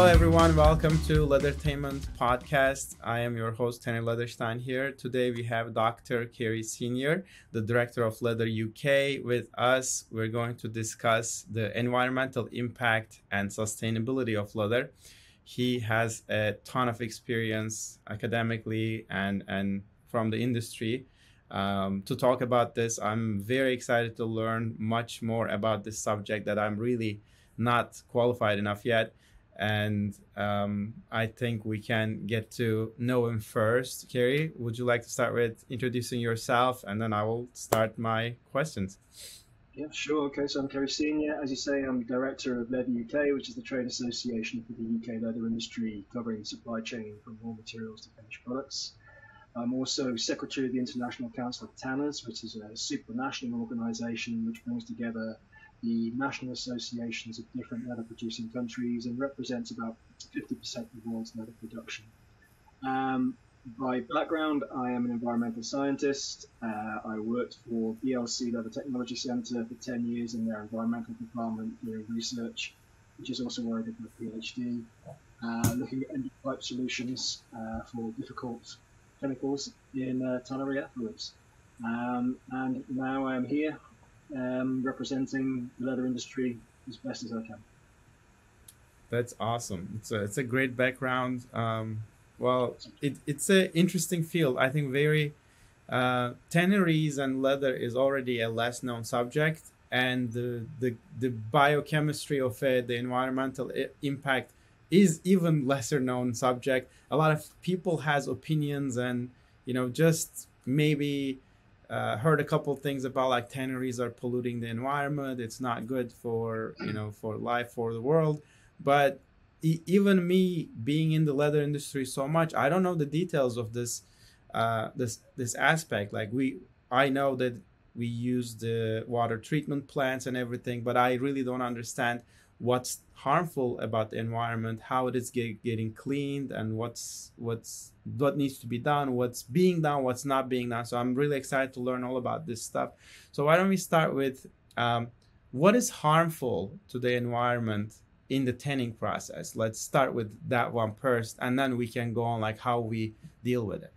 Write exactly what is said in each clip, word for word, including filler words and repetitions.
Hello everyone, welcome to Leathertainment Podcast. I am your host Tanner Leatherstein here. Today we have Doctor Kerry Senior, the Director of Leather U K with us. We're going to discuss the environmental impact and sustainability of leather. He has a ton of experience academically and, and from the industry. Um, to talk about this, I'm very excited to learn much more about this subject that I'm really not qualified enough yet. And um, I think we can get to know him first. Kerry, would you like to start with introducing yourself? And then I will start my questions. Yeah, sure. Okay, so I'm Kerry Senior. As you say, I'm Director of Leather U K, which is the trade association for the U K leather industry, covering supply chain from raw materials to finished products. I'm also Secretary of the International Council of Tanners, which is a supranational organisation which brings together the national associations of different leather producing countries and represents about fifty percent of the world's leather production. Um, by background, I am an environmental scientist. Uh, I worked for B L C Leather Technology Centre for ten years in their environmental department doing research, which is also where I did my PhD, uh, looking at end pipe solutions uh, for difficult chemicals in uh, tannery effluents. Um, and now I'm here Um, representing the leather industry as best as I can. That's awesome. It's a, it's a great background. Um, well, it, it's an interesting field. I think very uh, tanneries and leather is already a less known subject, and the, the, the biochemistry of it, the environmental I- impact is even lesser known subject. A lot of people has opinions and, you know, just maybe Uh, heard a couple things about like tanneries are polluting the environment. It's not good for, you know, for life, for the world. But e- even me being in the leather industry so much, I don't know the details of this, uh, this, this aspect. Like we, I know that we use the water treatment plants and everything, but I really don't understand what's harmful about the environment, how it is get, getting cleaned, and what's what's what needs to be done, what's being done, what's not being done. So I'm really excited to learn all about this stuff. So why don't we start with um, what is harmful to the environment in the tanning process? Let's start with that one first, and then we can go on like how we deal with it.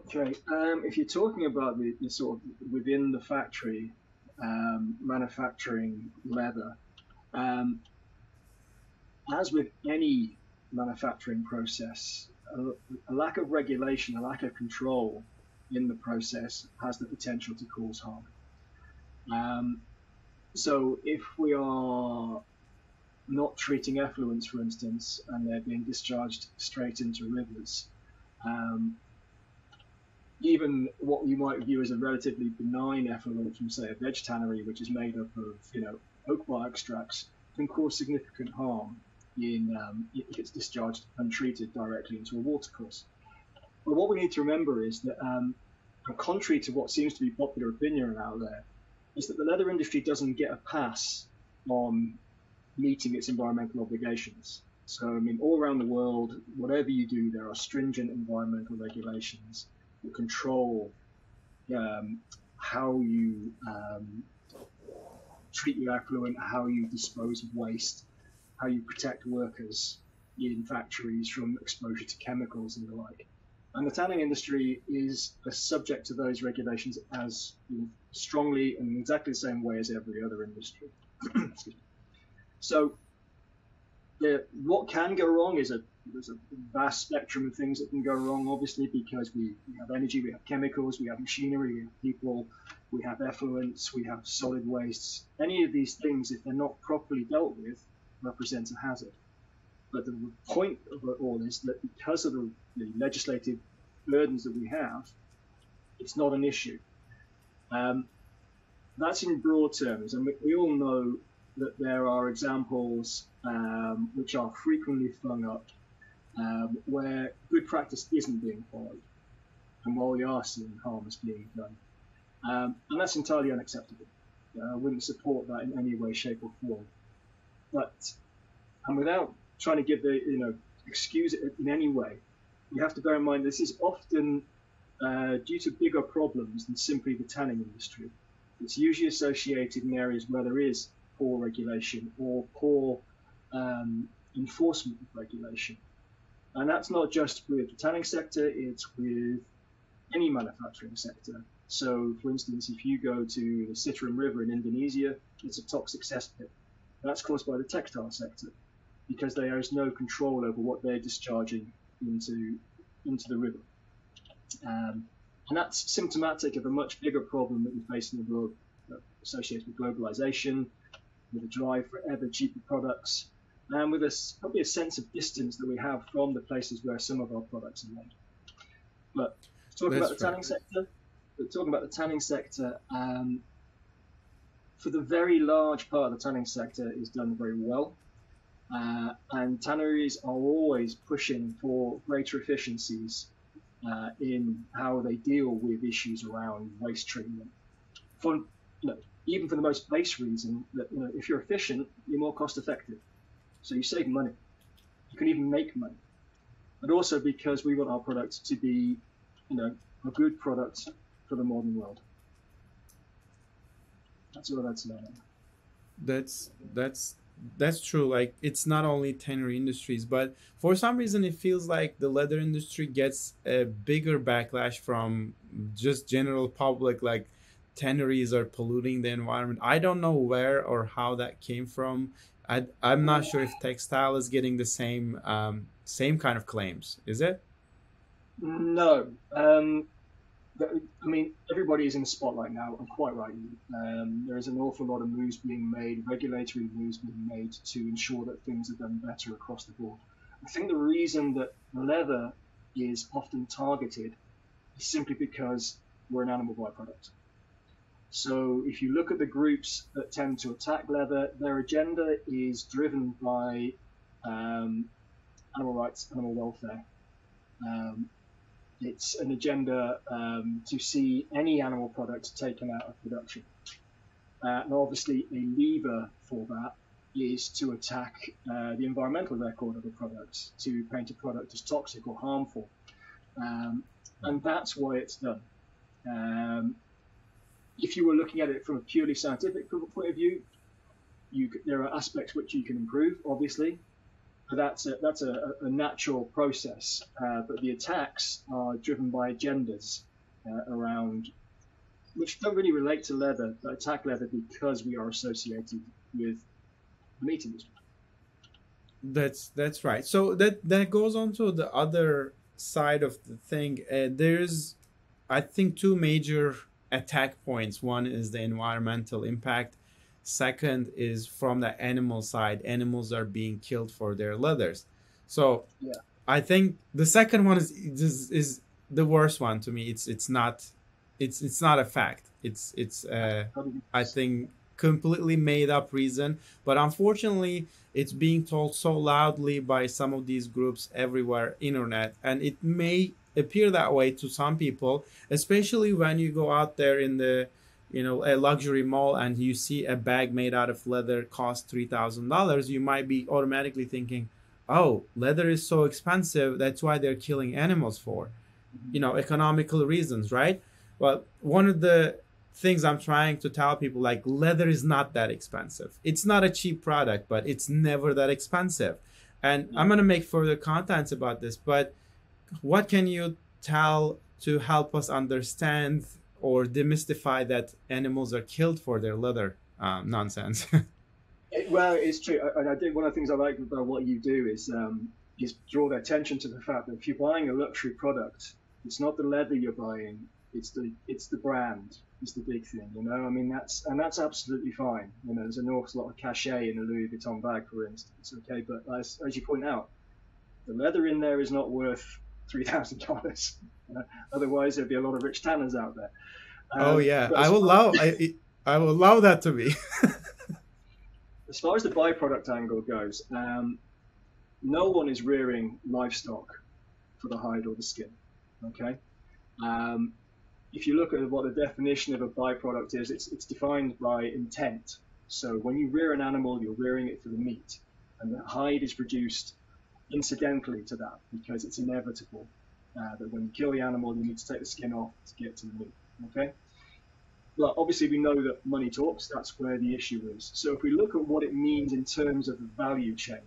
Okay, um, if you're talking about the, the sort of within the factory um, manufacturing leather, Um, as with any manufacturing process, a, a lack of regulation, a lack of control in the process has the potential to cause harm. Um, so if we are not treating effluents, for instance, and they're being discharged straight into rivers, um, even what you might view as a relatively benign effluent from, say, a veg tannery, which is made up of, you know, oak bark extracts, can cause significant harm in um, if it's discharged untreated directly into a watercourse. But what we need to remember is that, um, contrary to what seems to be popular opinion out there, is that the leather industry doesn't get a pass on meeting its environmental obligations. So, I mean, all around the world, whatever you do, there are stringent environmental regulations that control um, how you um, treat your effluent, how you dispose of waste, how you protect workers in factories from exposure to chemicals and the like. And the tanning industry is subject to those regulations as strongly and in exactly the same way as every other industry. So the, what can go wrong is a there's a vast spectrum of things that can go wrong, obviously, because we, we have energy, we have chemicals, we have machinery, we have people, we have effluents, we have solid wastes. Any of these things, if they're not properly dealt with, represents a hazard. But the point of it all is that because of the, the legislative burdens that we have, it's not an issue. Um, that's in broad terms, and we, we all know that there are examples um, which are frequently flung up Um, where good practice isn't being followed, and while we are seeing harm is being done, um, and that's entirely unacceptable. Uh, I wouldn't support that in any way, shape, or form. But and without trying to give the you know excuse it in any way, you have to bear in mind this is often uh, due to bigger problems than simply the tanning industry. It's usually associated in areas where there is poor regulation or poor um, enforcement of regulation. And that's not just with the tanning sector, it's with any manufacturing sector. So, for instance, if you go to the Citarum River in Indonesia, it's a toxic cesspit. That's caused by the textile sector because there is no control over what they're discharging into, into the river. Um, and that's symptomatic of a much bigger problem that we face in the world uh, associated with globalization, with a drive for ever cheaper products, and with a, probably a sense of distance that we have from the places where some of our products are made. But talking That's about the tanning right. sector, but talking about the tanning sector, um, for the very large part of the tanning sector is done very well. Uh, and tanneries are always pushing for greater efficiencies uh, in how they deal with issues around waste treatment. For, you know, even for the most base reason that you know, if you're efficient, you're more cost effective. So you save money. You can even make money. But also because we want our products to be, you know, a good product for the modern world. That's all I'd say. That's that's that's true. Like, it's not only tannery industries, but for some reason it feels like the leather industry gets a bigger backlash from just general public, like tanneries are polluting the environment. I don't know where or how that came from. I, I'm not sure if textile is getting the same um, same kind of claims, is it? No. Um, I mean, everybody is in the spotlight now, and quite rightly. Um, there is an awful lot of moves being made, regulatory moves being made to ensure that things are done better across the board. I think the reason that leather is often targeted is simply because we're an animal byproduct. So if you look at the groups that tend to attack leather, their agenda is driven by um, animal rights, animal welfare. Um, it's an agenda um, to see any animal product taken out of production. Uh, and obviously a lever for that is to attack uh, the environmental record of a product, to paint a product as toxic or harmful. Um, and that's why it's done. Um, If you were looking at it from a purely scientific point of view, you, there are aspects which you can improve, obviously, but that's a, that's a, a natural process. Uh, but the attacks are driven by agendas uh, around, which don't really relate to leather, but attack leather because we are associated with the meat industry. That's that's right. So that that goes on to the other side of the thing. Uh, there's, I think, two major attack points. One is the environmental impact. Second is from the animal side. Animals are being killed for their leathers. So yeah. I think the second one is, is is the worst one to me. It's it's not it's it's not a fact. It's it's uh, I think completely made up reason. But unfortunately, it's being told so loudly by some of these groups everywhere, internet, and it may appear that way to some people, especially when you go out there in the, you know, a luxury mall and you see a bag made out of leather cost three thousand dollars, you might be automatically thinking, oh, leather is so expensive, that's why they're killing animals for, you know, economical reasons, right? Well, one of the things I'm trying to tell people, like, leather is not that expensive. It's not a cheap product, but it's never that expensive. And I'm going to make further contents about this, but what can you tell to help us understand or demystify that animals are killed for their leather um, nonsense? it, well, it's true. I, I think one of the things I like about what you do is um, is draw their attention to the fact that if you're buying a luxury product, it's not the leather you're buying; it's the it's the brand is the big thing. You know, I mean that's and that's absolutely fine. You know, there's an awful lot of cachet in a Louis Vuitton bag, for instance. Okay, but as as you point out, the leather in there is not worth three thousand dollars. Uh, otherwise, there'd be a lot of rich tanners out there. Um, oh yeah, I will allow I I will allow that to be. As far as the byproduct angle goes, um, no one is rearing livestock for the hide or the skin. Okay, um, if you look at what the definition of a byproduct is, it's it's defined by intent. So when you rear an animal, you're rearing it for the meat, and the hide is produced incidentally to that, because it's inevitable uh, that when you kill the animal, you need to take the skin off to get to the meat. Okay. Well, obviously we know that money talks. That's where the issue is. So if we look at what it means in terms of the value chain,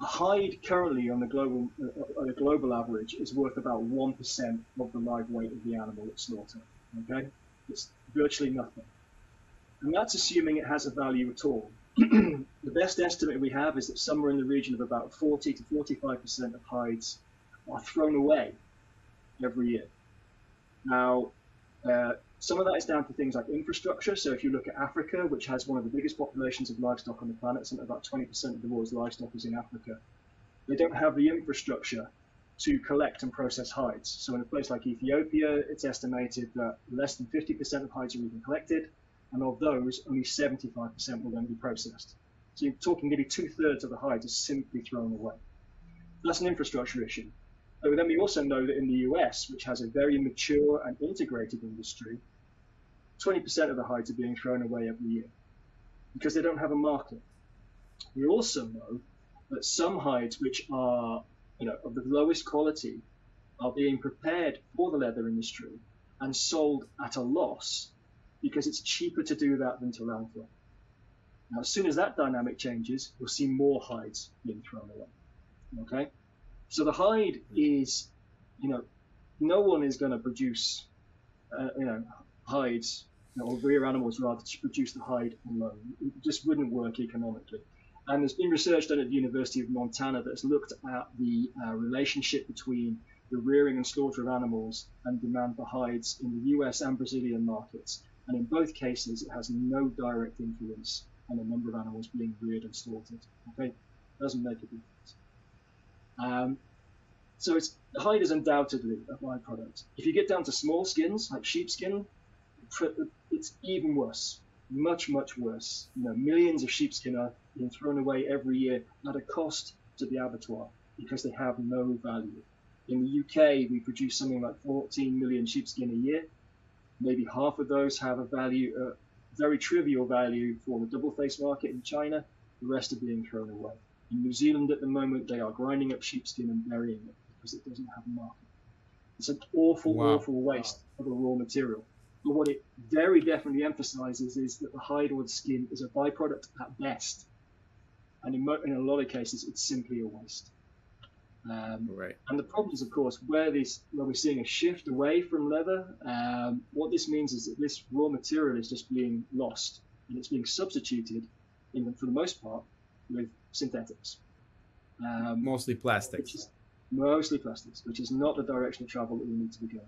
Hide currently on the global uh, on a global average is worth about one percent of the live weight of the animal at slaughter. Okay, it's virtually nothing, and that's assuming it has a value at all. The best estimate we have is that somewhere in the region of about forty to forty-five percent of hides are thrown away every year. Now, uh, some of that is down to things like infrastructure. So if you look at Africa, which has one of the biggest populations of livestock on the planet, something about twenty percent of the world's livestock is in Africa. They don't have the infrastructure to collect and process hides. So in a place like Ethiopia, it's estimated that less than fifty percent of hides are even collected. And of those, only seventy-five percent will then be processed. So you're talking nearly two thirds of the hides are simply thrown away. That's an infrastructure issue. But then we also know that in the U S, which has a very mature and integrated industry, twenty percent of the hides are being thrown away every year because they don't have a market. We also know that some hides which are, you know, of the lowest quality are being prepared for the leather industry and sold at a loss, because it's cheaper to do that than to landfill. Now, as soon as that dynamic changes, we'll see more hides being thrown away, okay? So the hide is, you know, no one is going to produce, uh, you know, hides, you know, or rear animals rather, to produce the hide alone. It just wouldn't work economically. And there's been research done at the University of Montana that's looked at the uh, relationship between the rearing and slaughter of animals and demand for hides in the U S and Brazilian markets. And in both cases, it has no direct influence on the number of animals being reared and slaughtered. Okay, it doesn't make a difference. Um, so it's, the hide is undoubtedly a byproduct. If you get down to small skins like sheepskin, it's even worse, much much worse. You know, millions of sheepskin are being thrown away every year at a cost to the abattoir because they have no value. In the U K, we produce something like fourteen million sheepskin a year. Maybe half of those have a value, a very trivial value for the double-face market in China. The rest are being thrown away. In New Zealand at the moment, they are grinding up sheepskin and burying it because it doesn't have a market. It's an awful, wow. awful waste wow. of a raw material. But what it very definitely emphasizes is that the hide or the skin is a byproduct at best. And in, mo in a lot of cases, it's simply a waste. Um, right. And the problem is, of course, where, these, where we're seeing a shift away from leather, um, what this means is that this raw material is just being lost, and it's being substituted, in, for the most part, with synthetics. Um, mostly plastics. Is, mostly plastics, which is not the direction of travel that we need to be going.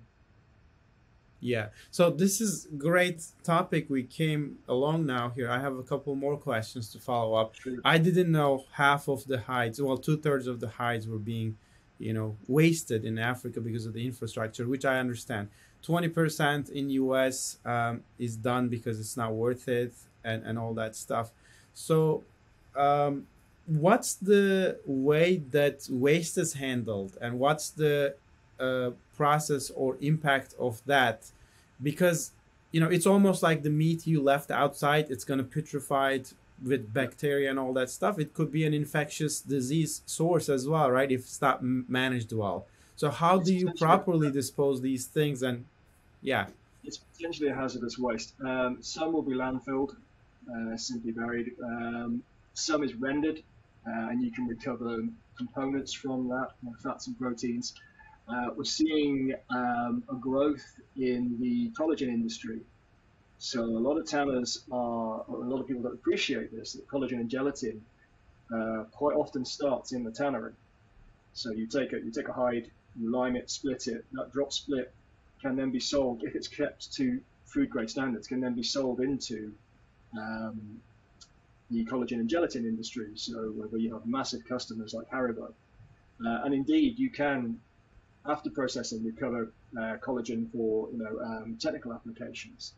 Yeah, so this is great topic. We came along now here. I have a couple more questions to follow up. Sure. I didn't know half of the hides, well, two thirds of the hides were being, you know, wasted in Africa because of the infrastructure, which I understand. twenty percent in U S um, is done because it's not worth it and, and all that stuff. So um, what's the way that waste is handled, and what's the Uh, process or impact of that? Because, you know, it's almost like the meat you left outside, it's going to putrefy with bacteria and all that stuff. It could be an infectious disease source as well, right, if it's not managed well. So how it's do you properly dispose these things? And yeah, it's potentially a hazardous waste. Um, some will be landfilled, uh, simply buried. Um, some is rendered, uh, and you can recover components from that, like fats and proteins. Uh, we're seeing um, a growth in the collagen industry. So a lot of tanners are, or a lot of people that appreciate this, that collagen and gelatin uh, quite often starts in the tannery. So you take, a, you take a hide, you lime it, split it, that drop split can then be sold, if it's kept to food grade standards, can then be sold into um, the collagen and gelatin industry. So where you have massive customers like Haribo. Uh, and indeed, you can, after processing, recover uh, collagen for, you know, um, technical applications.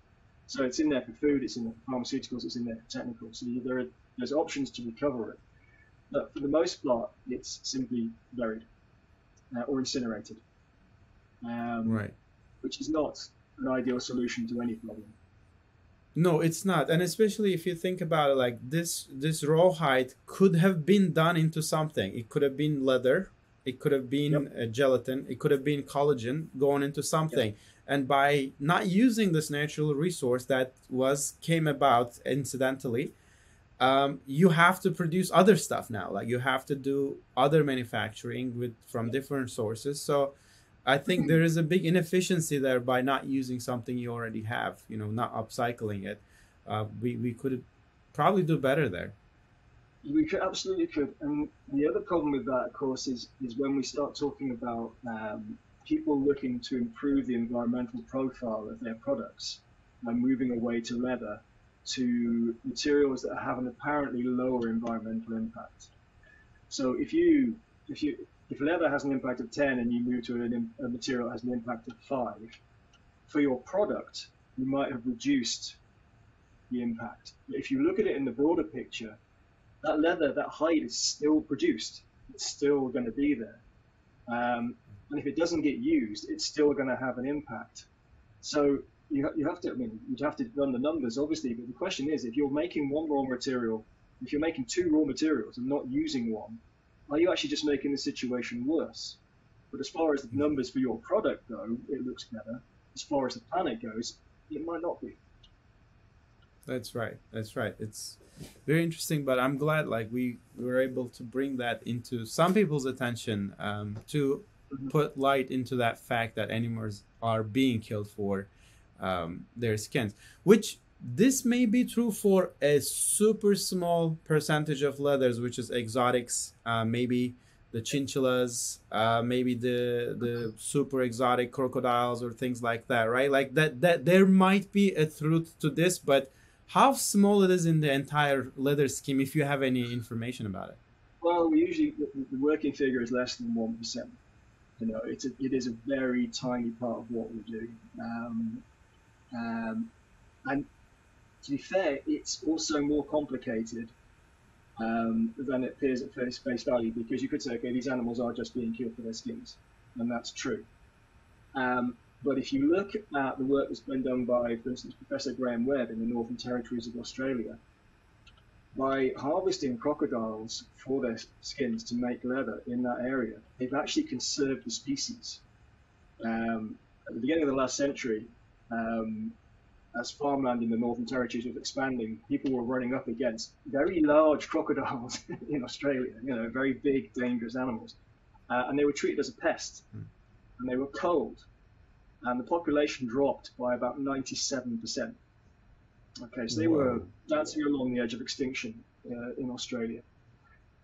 So it's in there for food, it's in there for pharmaceuticals, it's in there for technical. So there are, there's options to recover it. But for the most part, it's simply buried uh, or incinerated, um, right? Which is not an ideal solution to any problem. No, it's not. And especially if you think about it, like this, this rawhide could have been done into something. It could have been leather. It could have been yep. a gelatin. It could have been collagen going into something. Yep. And by not using this natural resource that was came about incidentally, um, you have to produce other stuff now. Like you have to do other manufacturing with from different sources. So I think there is a big inefficiency there by not using something you already have, you know, not upcycling it. Uh, we, we could probably do better there. We could, absolutely could. And the other problem with that, of course, is, is when we start talking about um, people looking to improve the environmental profile of their products and moving away to leather, to materials that have an apparently lower environmental impact. So if you, if you, if leather has an impact of ten and you move to an, a material that has an impact of five, for your product, you might have reduced the impact. But if you look at it in the broader picture, that leather, that hide is still produced. It's still going to be there. Um, and if it doesn't get used, it's still going to have an impact. So you, you have to, I mean, you'd have to run the numbers, obviously, but the question is, if you're making one raw material, if you're making two raw materials and not using one, are you actually just making the situation worse? But as far as the numbers for your product go, it looks better. As far as the planet goes, it might not be. That's right. That's right. It's very interesting, but I'm glad like we were able to bring that into some people's attention um, to put light into that fact that animals are being killed for um, their skins, which this may be true for a super small percentage of leathers, which is exotics, uh, maybe the chinchillas, uh, maybe the the super exotic crocodiles or things like that, right? Like that, that there might be a truth to this, but how small it is in the entire leather scheme, if you have any information about it? Well, we usually, the, the working figure is less than one percent. You know, it's a, it is a very tiny part of what we do. Um, um, and to be fair, it's also more complicated um, than it appears at first face value, because you could say, okay, these animals are just being killed for their skins, and that's true. Um, but if you look at the work that's been done by, for instance, Professor Graham Webb in the Northern Territories of Australia, by harvesting crocodiles for their skins to make leather in that area, they've actually conserved the species. Um, at the beginning of the last century, um, as farmland in the Northern Territories was expanding, people were running up against very large crocodiles in Australia, you know, very big, dangerous animals. Uh, and they were treated as a pest, and they were culled. And the population dropped by about ninety-seven percent. Okay, so they Whoa. were dancing along the edge of extinction uh, in Australia,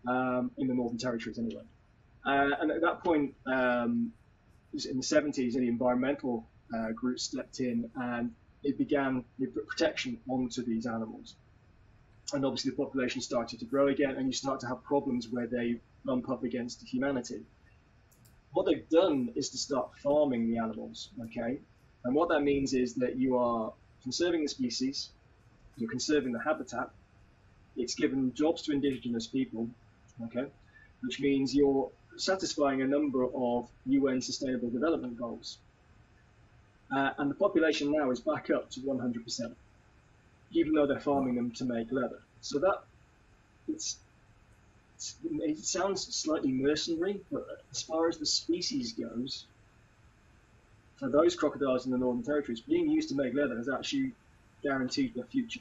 um, in the Northern Territories anyway. Uh, and at that point, um, in the seventies, any environmental uh, group stepped in, and it began, they put protection onto these animals. And obviously the population started to grow again, and you start to have problems where they bump up against humanity. What they've done is to start farming the animals, okay? And what that means is that you are conserving the species, you're conserving the habitat, it's given jobs to indigenous people, okay? Which means you're satisfying a number of U N Sustainable Development Goals. Uh, and the population now is back up to one hundred percent, even though they're farming them to make leather. So that, it's, it's, it sounds slightly mercenary, but as far as the species goes, for those crocodiles in the Northern Territories, being used to make leather is actually guaranteed their future.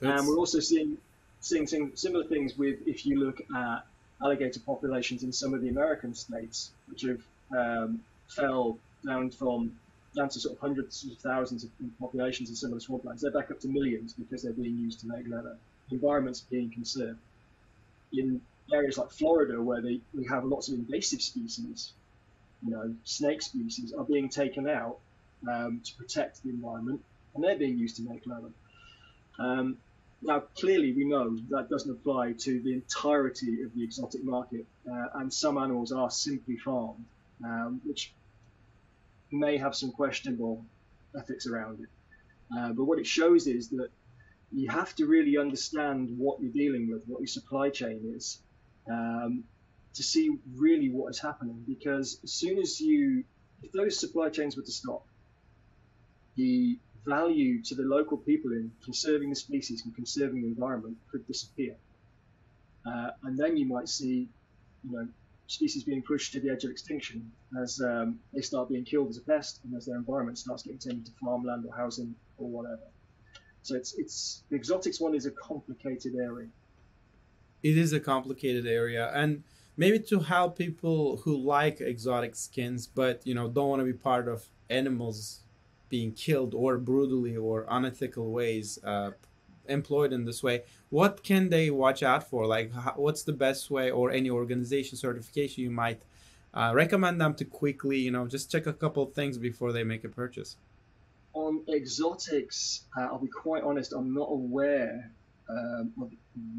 That's... And we're also seeing, seeing similar things with, if you look at alligator populations in some of the American states, which have um, fell down from down to sort of hundreds of thousands of populations in some of the swamplands. They're back up to millions because they're being used to make leather. The environment's being conserved. In areas like Florida, where they, we have lots of invasive species, you know, snake species are being taken out um, to protect the environment, and they're being used to make leather. Um, now, clearly we know that doesn't apply to the entirety of the exotic market, uh, and some animals are simply farmed, um, which may have some questionable ethics around it. Uh, but what it shows is that you have to really understand what you're dealing with, what your supply chain is, um, to see really what is happening. Because as soon as you, if those supply chains were to stop, the value to the local people in conserving the species and conserving the environment could disappear. Uh, and then you might see, you know, species being pushed to the edge of extinction as um, they start being killed as a pest, and as their environment starts getting turned into farmland or housing or whatever. So it's it's the exotics one is a complicated area. It is a complicated area, and maybe to help people who like exotic skins, but you know don't want to be part of animals being killed or brutally or unethical ways uh, employed in this way. What can they watch out for? Like, how, what's the best way, or any organization certification you might uh, recommend them to quickly, you know, just check a couple of things before they make a purchase? On exotics, uh, I'll be quite honest, I'm not aware um, of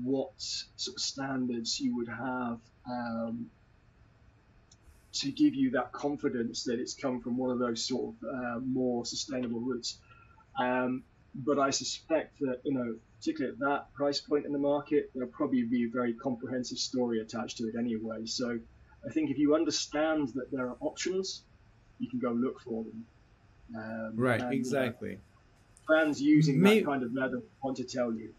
what sort of standards you would have um, to give you that confidence that it's come from one of those sort of uh, more sustainable routes. Um, but I suspect that, you know, particularly at that price point in the market, there'll probably be a very comprehensive story attached to it anyway. So I think if you understand that there are options, you can go look for them. Um, right, and, exactly. Uh, brands using maybe, that kind of leather want to tell you.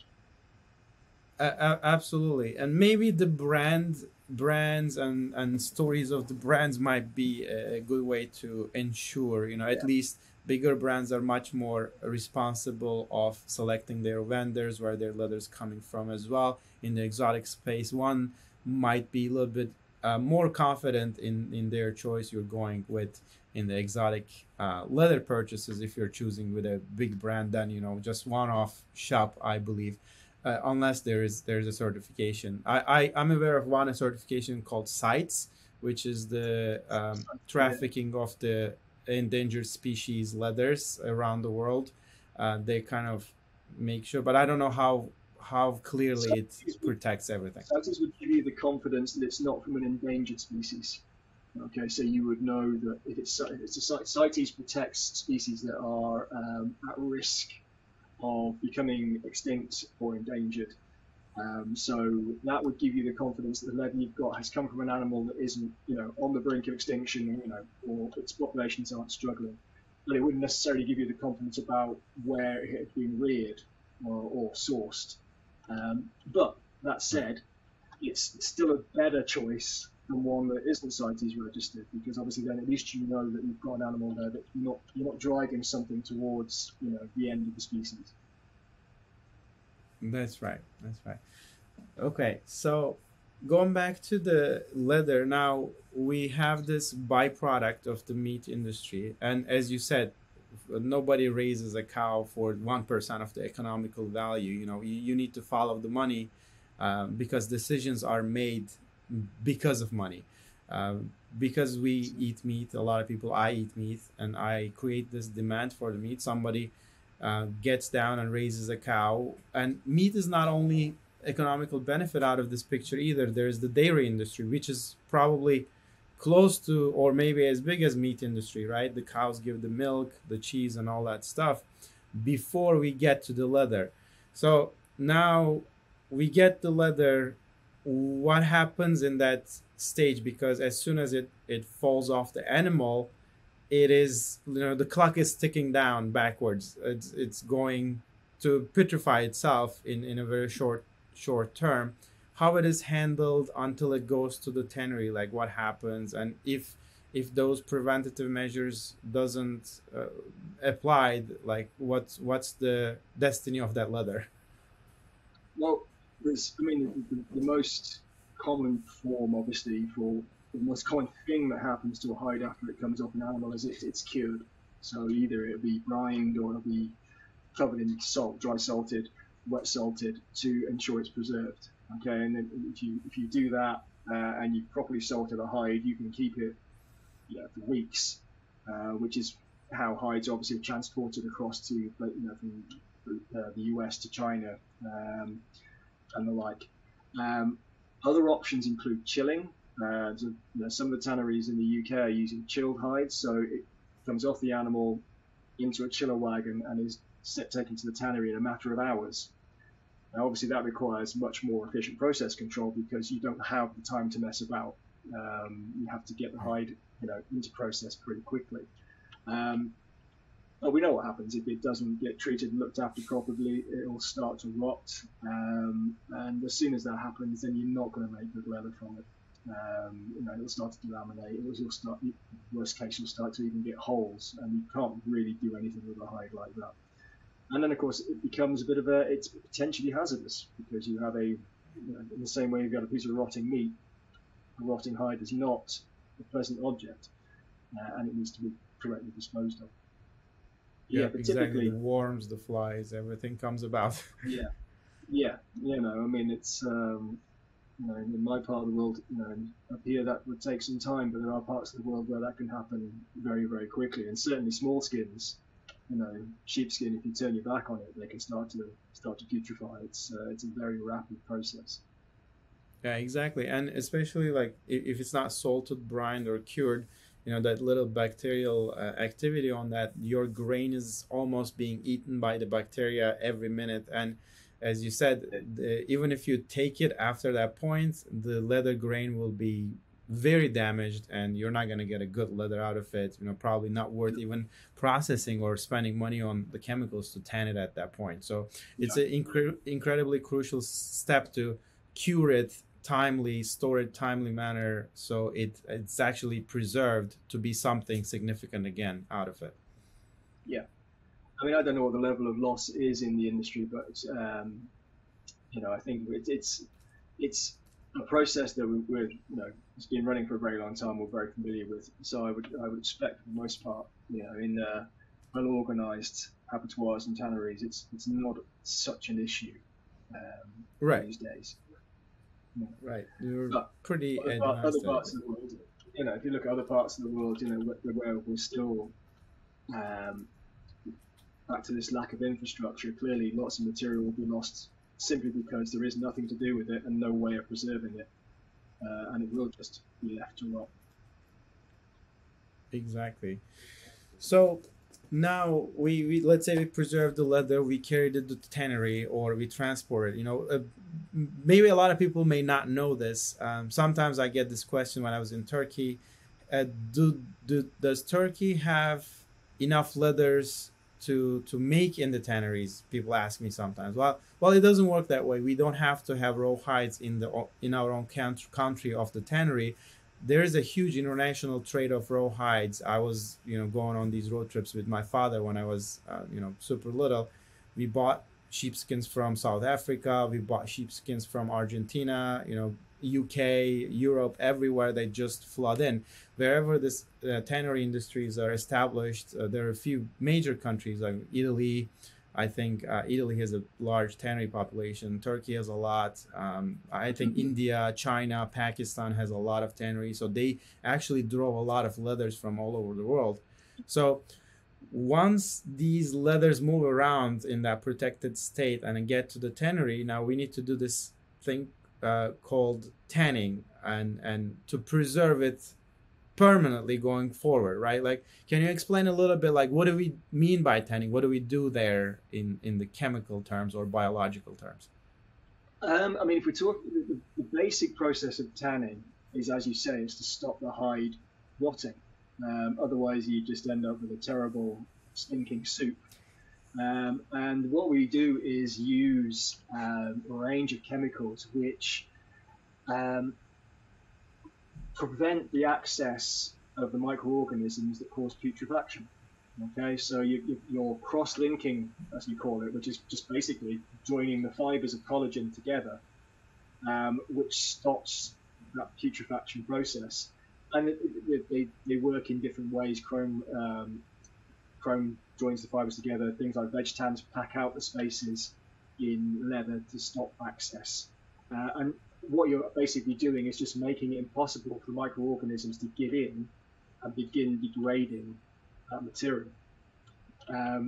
Uh, absolutely. And maybe the brand brands and, and stories of the brands might be a good way to ensure, you know, at yeah. least bigger brands are much more responsible of selecting their vendors, where their leather's coming from as well. In the exotic space, one might be a little bit uh, more confident in, in their choice you're going with in the exotic uh, leather purchases if you're choosing with a big brand than, you know, just one-off shop, I believe. Uh, unless there is there's a certification. I, I, I'm aware of one a certification called CITES, which is the um, trafficking of the endangered species leathers around the world. Uh, they kind of make sure, but I don't know how how clearly CITES it would, protects everything. CITES would give you the confidence that it's not from an endangered species. Okay, so you would know that if it's, if it's a, CITES protects species that are um, at risk of becoming extinct or endangered. Um, so that would give you the confidence that the leather you've got has come from an animal that isn't, you know, on the brink of extinction, you know, or its populations aren't struggling. But it wouldn't necessarily give you the confidence about where it had been reared or, or sourced. Um, but that said, it's still a better choice than one that isn't CITES registered, because obviously then at least you know that you've got an animal there that you're not you're not driving something towards, you know, the end of the species. That's right. That's right. Okay, so going back to the leather, now we have this byproduct of the meat industry, and as you said, nobody raises a cow for one percent of the economical value. You know, you, you need to follow the money um, because decisions are made because of money. Um, because we eat meat, a lot of people, I eat meat, and I create this demand for the meat. Somebody uh, gets down and raises a cow, and meat is not only economical benefit out of this picture either. There's the dairy industry, which is probably close to or maybe as big as meat industry, right? The cows give the milk, the cheese, and all that stuff before we get to the leather. So now we get the leather. What happens in that stage? Because as soon as it, it falls off the animal, it is, you know, the clock is ticking down backwards. It's it's going to petrify itself in, in a very short, short term. How it is handled until it goes to the tannery, like what happens? And if if those preventative measures doesn't uh, apply, like what's, what's the destiny of that leather? Well, I mean, the, the, the most common form, obviously, for the most common thing that happens to a hide after it comes off an animal is it, it's cured. So either it'll be brined or it'll be covered in salt, dry salted, wet salted, to ensure it's preserved. Okay, and then if you if you do that uh, and you've properly salted a hide, you can keep it you know, for weeks, uh, which is how hides obviously are transported across to you know from uh, the U S to China. Um, and the like. Um, other options include chilling. Uh, so, you know, some of the tanneries in the U K are using chilled hides, so it comes off the animal into a chiller wagon and is set, taken to the tannery in a matter of hours. Now, obviously, that requires much more efficient process control because you don't have the time to mess about. Um, you have to get the hide, you know, into process pretty quickly. Um, But we know what happens if it doesn't get treated and looked after properly. It'll start to rot, um, and as soon as that happens, then you're not going to make good leather from it. Um, you know, it'll start to delaminate. It'll start, worst case, you'll start to even get holes, and you can't really do anything with a hide like that. And then, of course, it becomes a bit of a, it's potentially hazardous, because you have a, you know, in the same way you've got a piece of rotting meat, a rotting hide is not a pleasant object, uh, and it needs to be correctly disposed of. Yeah, yeah, but exactly. Typically, the worms, the flies, everything comes about. Yeah, yeah, you know, I mean, it's, um, you know, in my part of the world, you know, up here that would take some time, but there are parts of the world where that can happen very, very quickly, and certainly small skins. You know, sheepskin, if you turn your back on it, they can start to start to putrefy. It's uh, it's a very rapid process. Yeah, exactly. And especially like if it's not salted, brined, or cured, you know, that little bacterial uh, activity on that, your grain is almost being eaten by the bacteria every minute. And as you said, the, even if you take it after that point, the leather grain will be very damaged, and you're not going to get a good leather out of it. You know, probably not worth even processing or spending money on the chemicals to tan it at that point. So it's yeah. an incre- incredibly crucial step to cure it timely, store it timely manner, so it it's actually preserved to be something significant again out of it. Yeah, I mean, I don't know what the level of loss is in the industry, but um, you know, I think it, it's it's. a process that we, we're, you know, it's been running for a very long time. We're very familiar with, so I would, I would expect for the most part, you know, in uh, well-organized abattoirs and tanneries, it's, it's not such an issue um, right. these days. No. Right, you're but pretty other, part, other parts of the world, you know, if you look at other parts of the world, you know, where we're still um, back to this lack of infrastructure. Clearly, lots of material will be lost, simply because there is nothing to do with it and no way of preserving it, uh, and it will just be left to rot. Exactly. So now we, we let's say we preserve the leather, we carried it to the tannery, or we transport it. You know, uh, maybe a lot of people may not know this. Um, sometimes I get this question when I was in Turkey: uh, Do do does Turkey have enough leathers to to make in the tanneries? People ask me sometimes. Well, well, it doesn't work that way. We don't have to have raw hides in the in our own country of the tannery. There is a huge international trade of raw hides. I was, you know, going on these road trips with my father when I was, uh, you know, super little. We bought sheepskins from South Africa. We bought sheepskins from Argentina. You know, U K, Europe, everywhere they just flood in. Wherever this uh, tannery industries are established, uh, there are a few major countries like Italy. I think uh, Italy has a large tannery population. Turkey has a lot. Um, I think India, China, Pakistan has a lot of tanneries. So they actually draw a lot of leathers from all over the world. So once these leathers move around in that protected state and get to the tannery, now we need to do this thing Uh, called tanning, and and to preserve it permanently going forward, right? Like, can you explain a little bit, like, what do we mean by tanning? What do we do there in in the chemical terms or biological terms? Um, I mean, if we talk, the, the basic process of tanning is, as you say, is to stop the hide rotting. Um, otherwise, you just end up with a terrible stinking soup. Um, and what we do is use um, a range of chemicals which um, prevent the access of the microorganisms that cause putrefaction. Okay, so you, you're cross-linking, as you call it, which is just basically joining the fibers of collagen together, um, which stops that putrefaction process. And it, it, they, they work in different ways. Chrome, um, chrome joins the fibers together. Things like veg tans pack out the spaces in leather to stop access. Uh, and what you're basically doing is just making it impossible for microorganisms to get in and begin degrading that material. Um,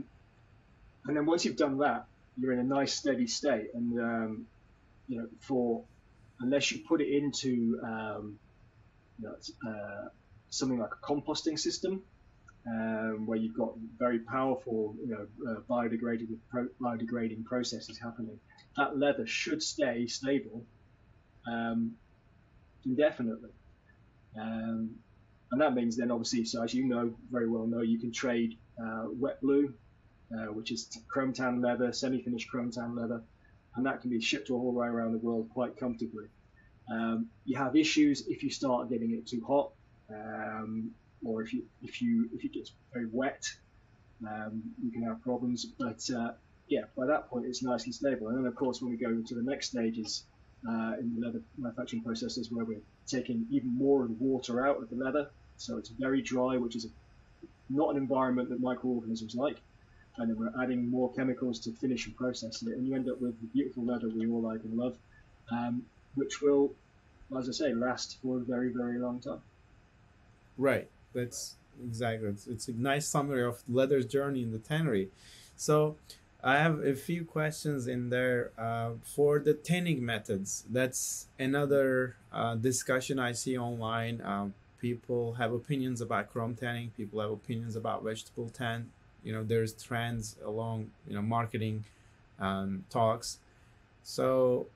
and then once you've done that, you're in a nice steady state. And um, you know, for unless you put it into um, you know, uh, something like a composting system, Um, where you've got very powerful, you know, uh, biodegrading, pro- biodegrading processes happening, that leather should stay stable um, indefinitely. Um, and that means then, obviously, so as you know very well know, you can trade uh, wet blue, uh, which is chrome tan leather, semi-finished chrome tan leather, and that can be shipped all the way around the world quite comfortably. Um, you have issues if you start getting it too hot. Um, or if you if you if it gets very wet, um, you can have problems. But uh, yeah, by that point it's nice and stable. And then of course when we go to the next stages uh, in the leather manufacturing process is where we're taking even more of the water out of the leather, so it's very dry, which is a, not an environment that microorganisms like. And then we're adding more chemicals to finish and process it, and you end up with the beautiful leather we all like and love, um, which will, as I say, last for a very, very long time. Right. That's exactly. It's, it's a nice summary of leather's journey in the tannery. So I have a few questions in there uh, for the tanning methods. That's another uh, discussion I see online. Um, people have opinions about chrome tanning. People have opinions about vegetable tan. You know, there's trends along, you know, marketing um, talks. So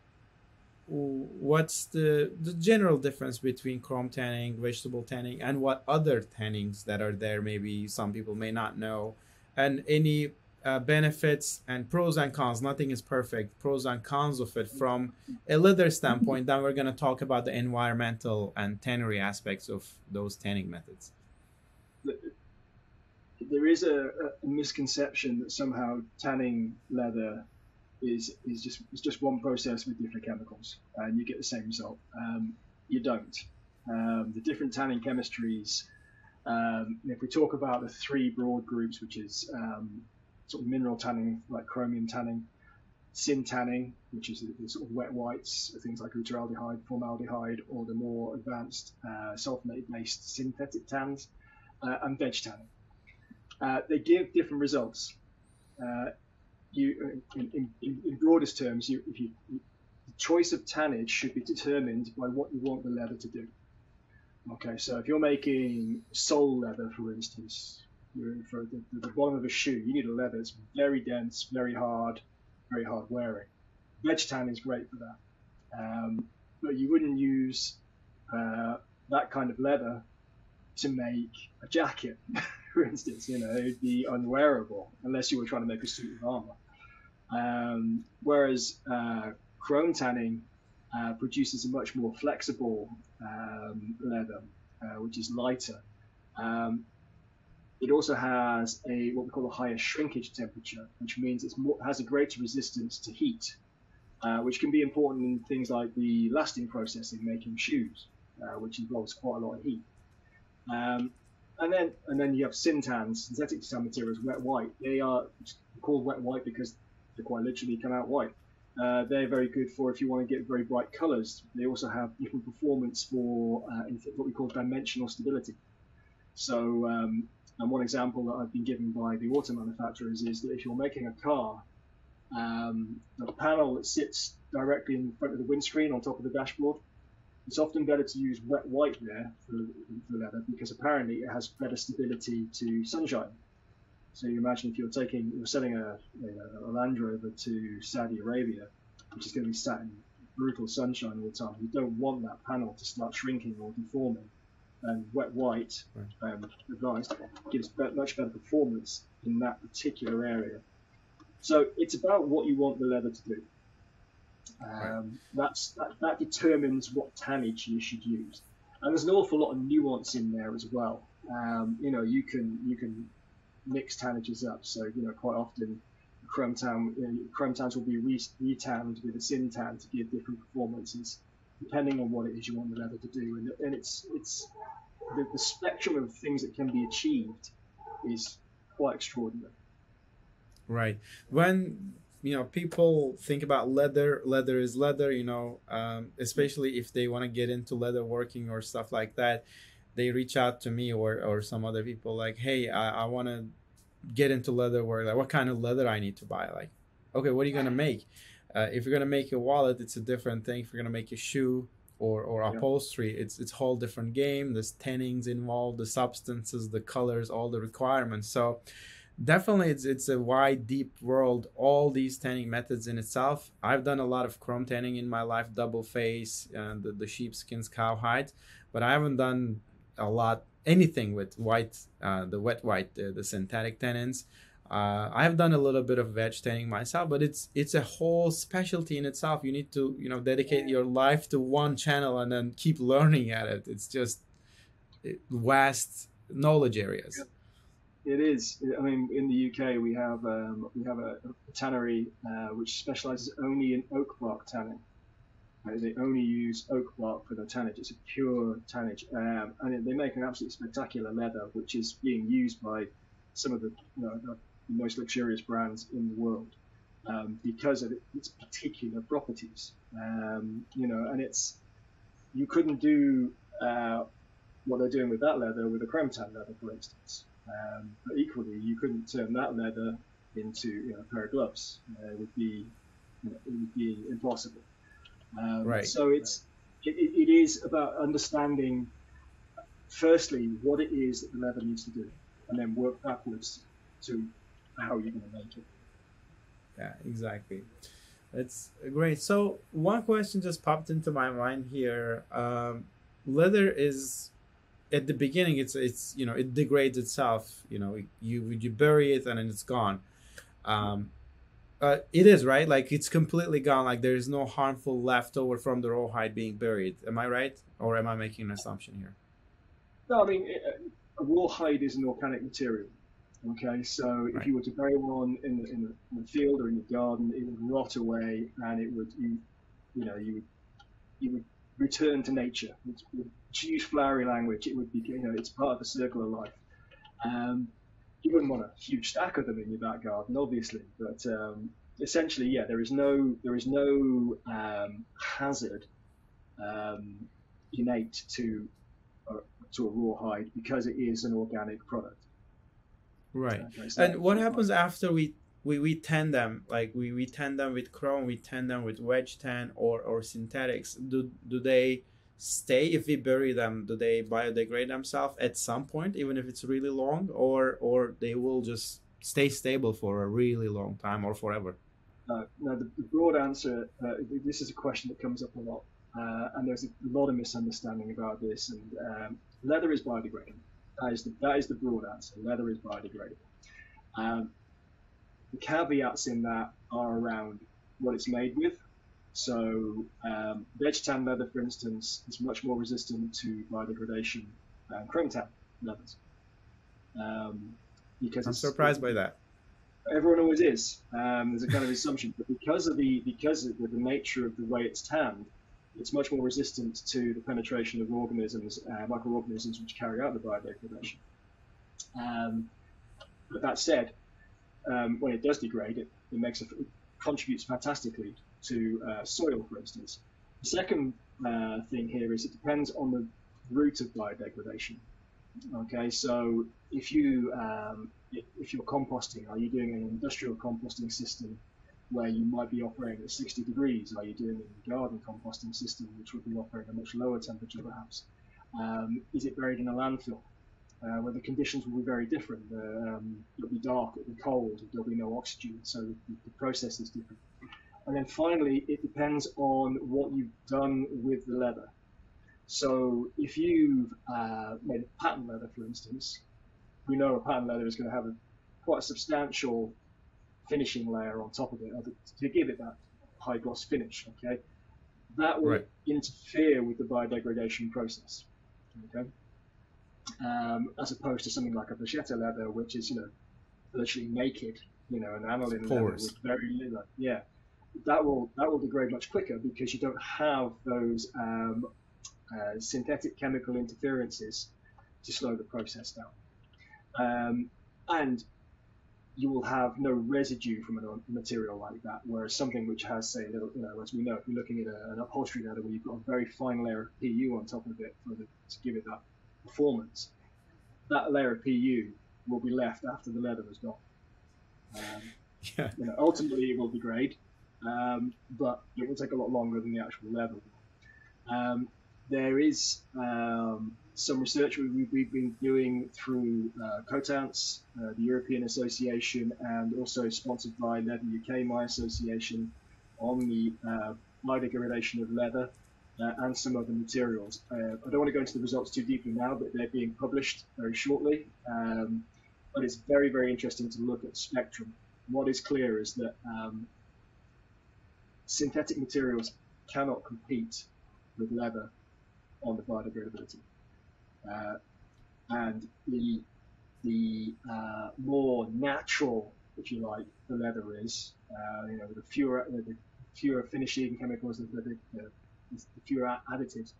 what's the, the general difference between chrome tanning, vegetable tanning, and what other tannings that are there? Maybe some people may not know, and any uh, benefits and pros and cons. Nothing is perfect. Pros and cons of it from a leather standpoint. Then we're going to talk about the environmental and tannery aspects of those tanning methods. There is a, a misconception that somehow tanning leather is is just it's just one process with different chemicals and you get the same result. Um, you don't. Um, the different tanning chemistries. Um, if we talk about the three broad groups, which is um, sort of mineral tanning, like chromium tanning, syn tanning, which is the, the sort of wet whites, things like butyraldehyde, formaldehyde, or the more advanced uh, sulfonate-based synthetic tans, uh, and veg tanning. Uh, they give different results. Uh, you, in, in, in broadest terms, you, if you, the choice of tannage should be determined by what you want the leather to do. Okay, so if you're making sole leather, for instance, you're in for the, the bottom of a shoe, you need a leather that's very dense, very hard, very hard wearing. Veg tan is great for that. Um, but you wouldn't use uh, that kind of leather to make a jacket. For instance, you know, it'd be unwearable unless you were trying to make a suit of armor. Um, whereas uh, chrome tanning uh, produces a much more flexible um, leather, uh, which is lighter. Um, it also has a what we call a higher shrinkage temperature, which means it's more, has a greater resistance to heat, uh, which can be important in things like the lasting process in making shoes, uh, which involves quite a lot of heat. Um, And then, and then you have syntans, synthetic tan materials, wet white. They are called wet white because they quite literally come out white. Uh, they're very good for if you want to get very bright colors. They also have different performance for uh, what we call dimensional stability. So, um, and one example that I've been given by the auto manufacturers is that if you're making a car, um, the panel that sits directly in front of the windscreen on top of the dashboard, it's often better to use wet white there for, for leather because apparently it has better stability to sunshine. So you imagine if you're taking, you're selling a, a, a Land Rover to Saudi Arabia, which is going to be sat in brutal sunshine all the time. You don't want that panel to start shrinking or deforming. And wet white, right. um, advised, gives be- much better performance in that particular area. So it's about what you want the leather to do. Um, right. that's, that, that determines what tannage you should use, and there's an awful lot of nuance in there as well. Um, you know, you can you can mix tannages up. So you know, quite often, chrome tan you know, chrome tans will be re- retanned with a syn tan to give different performances, depending on what it is you want the leather to do. And, and it's it's the, the spectrum of things that can be achieved is quite extraordinary. Right. When you know, people think about leather, leather is leather, you know, um, especially if they want to get into leather working or stuff like that, they reach out to me or, or some other people like, hey, I, I want to get into leather work. Like, what kind of leather I need to buy? Like, okay, what are you going to make? Uh, if you're going to make a wallet, it's a different thing. If you're going to make a shoe or, or upholstery, yeah. it's it's whole different game. There's tannings involved, the substances, the colors, all the requirements. So definitely, it's it's a wide, deep world. All these tanning methods in itself. I've done a lot of chrome tanning in my life, double face, uh, the, the sheepskins, cowhide, but I haven't done a lot, anything with white, uh, the wet white, the, the synthetic tannins. Uh, I've done a little bit of veg tanning myself, but it's it's a whole specialty in itself. You need to you know dedicate your life to one channel and then keep learning at it. It's just vast knowledge areas. It is. I mean, in the U K, we have um, we have a, a tannery uh, which specialises only in oak bark tanning. Uh, they only use oak bark for their tannage. It's a pure tannage, um, and they make an absolutely spectacular leather, which is being used by some of the, you know, the most luxurious brands in the world um, because of its particular properties. Um, you know, and it's you couldn't do uh, what they're doing with that leather with a creme tan leather, for instance. Um, but equally, you couldn't turn that leather into, you know, a pair of gloves. Uh, it would be, you know, it would be impossible. Um, right. So it's right. it, it is about understanding, firstly, what it is that the leather needs to do, and then work backwards to how you're going to make it. Yeah, exactly. That's great. So one question just popped into my mind here. Um, leather is. At the beginning, it's it's you know it degrades itself. You know you you bury it and then it's gone. Um, uh, it is right, like it's completely gone. Like there is no harmful leftover from the rawhide being buried. Am I right, or am I making an assumption here? No, I mean it, a rawhide is an organic material. Okay, so if right. you were to bury one in the, in, the, in the field or in the garden, it would rot away, and it would you you know you you would return to nature. It's, it's huge flowery language. It would be, you know, it's part of the circle of life. Um, you wouldn't want a huge stack of them in your back garden, obviously, but um, essentially, yeah, there is no, there is no um, hazard um, innate to uh, to a rawhide because it is an organic product. Right. Okay, so and what happens fun. after we? We, we tan them, like we, we tan them with chrome, we tan them with wedge tan or, or synthetics. Do do they stay if we bury them? Do they biodegrade themselves at some point, even if it's really long, or or they will just stay stable for a really long time or forever? Uh, now, the, the broad answer, uh, this is a question that comes up a lot, uh, and there's a lot of misunderstanding about this. And um, leather is biodegradable. That is the that is the broad answer. Leather is biodegradable. Um, The caveats in that are around what it's made with. So um, veg tan leather, for instance, is much more resistant to biodegradation than chrome tan leathers. Um, because I'm surprised by that. Everyone always is. Um, there's a kind of assumption, but because of the because of the nature of the way it's tanned, it's much more resistant to the penetration of organisms, uh, microorganisms which carry out the biodegradation. Um, but that said. Um, when it does degrade, it, it makes a, it contributes fantastically to uh, soil, for instance. The second uh, thing here is it depends on the route of biodegradation. Okay, so if you um, if you're composting, are you doing an industrial composting system where you might be operating at sixty degrees? Are you doing a garden composting system which would be operating at a much lower temperature, perhaps? Um, is it buried in a landfill? Uh, where the conditions will be very different. Uh, um, it'll be dark, it'll be cold, there'll be no oxygen, so the, the process is different. And then finally, it depends on what you've done with the leather. So if you've uh, made a pattern leather, for instance, we know a pattern leather is going to have a, quite a substantial finishing layer on top of it to give it that high gloss finish, okay? That will right. interfere with the biodegradation process, okay? Um, as opposed to something like a bruschetta leather, which is, you know, literally naked, you know, an aniline leather with very little. Yeah, that will that will degrade much quicker because you don't have those um, uh, synthetic chemical interferences to slow the process down, um, and you will have no residue from a material like that. Whereas something which has, say, little, you know, as we know, if you're looking at a, an upholstery leather where you've got a very fine layer of P U on top of it for the, to give it that performance, that layer of P U will be left after the leather is gone. Um, yeah. You know, ultimately, it will degrade, um, but it will take a lot longer than the actual leather. Um, there is um, some research we, we've been doing through uh, Cotance, uh, the European Association, and also sponsored by Leather U K, my association, on the uh, biodegradation of leather. Uh, and some other materials. Uh, I don't want to go into the results too deeply now, but they're being published very shortly. Um, but it's very, very interesting to look at spectrum. What is clear is that um, synthetic materials cannot compete with leather on the biodegradability. Uh, and the the uh, more natural, if you like, the leather is. Uh, you know, the fewer the fewer finishing chemicals, the, the, the, the fewer additives,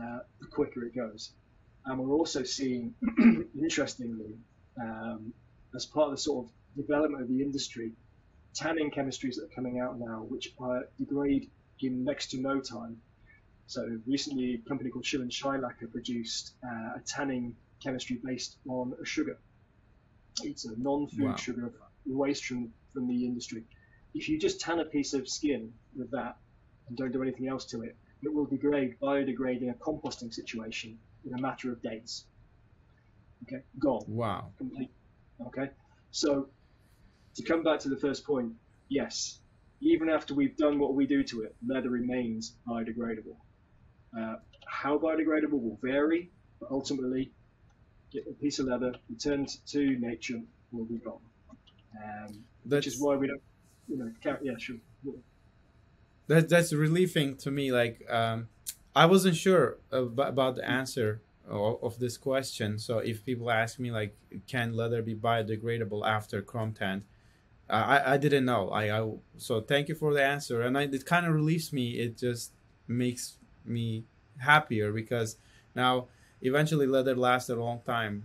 uh, the quicker it goes. And we're also seeing, interestingly, um, as part of the sort of development of the industry, tanning chemistries that are coming out now, which are degrade in next to no time. So recently, a company called Shill and Shylaker produced uh, a tanning chemistry based on a sugar. It's a non-food wow. sugar waste from, from the industry. If you just tan a piece of skin with that and don't do anything else to it, it will degrade, biodegrade in a composting situation in a matter of days. Okay, gone. Wow. Complete. Okay, so to come back to the first point, yes, even after we've done what we do to it, leather remains biodegradable. Uh, how biodegradable will vary, but ultimately, get a piece of leather returned to nature will be gone. Um, which is why we don't, you know, count, yeah, sure. Yeah. That, that's relieving to me. Like, um, I wasn't sure about, about the answer of, of this question. So if people ask me, like, can leather be biodegradable after chrome tan? Uh, I, I didn't know. I, I So thank you for the answer. And I, it kind of relieves me. It just makes me happier because now eventually leather lasts a long time.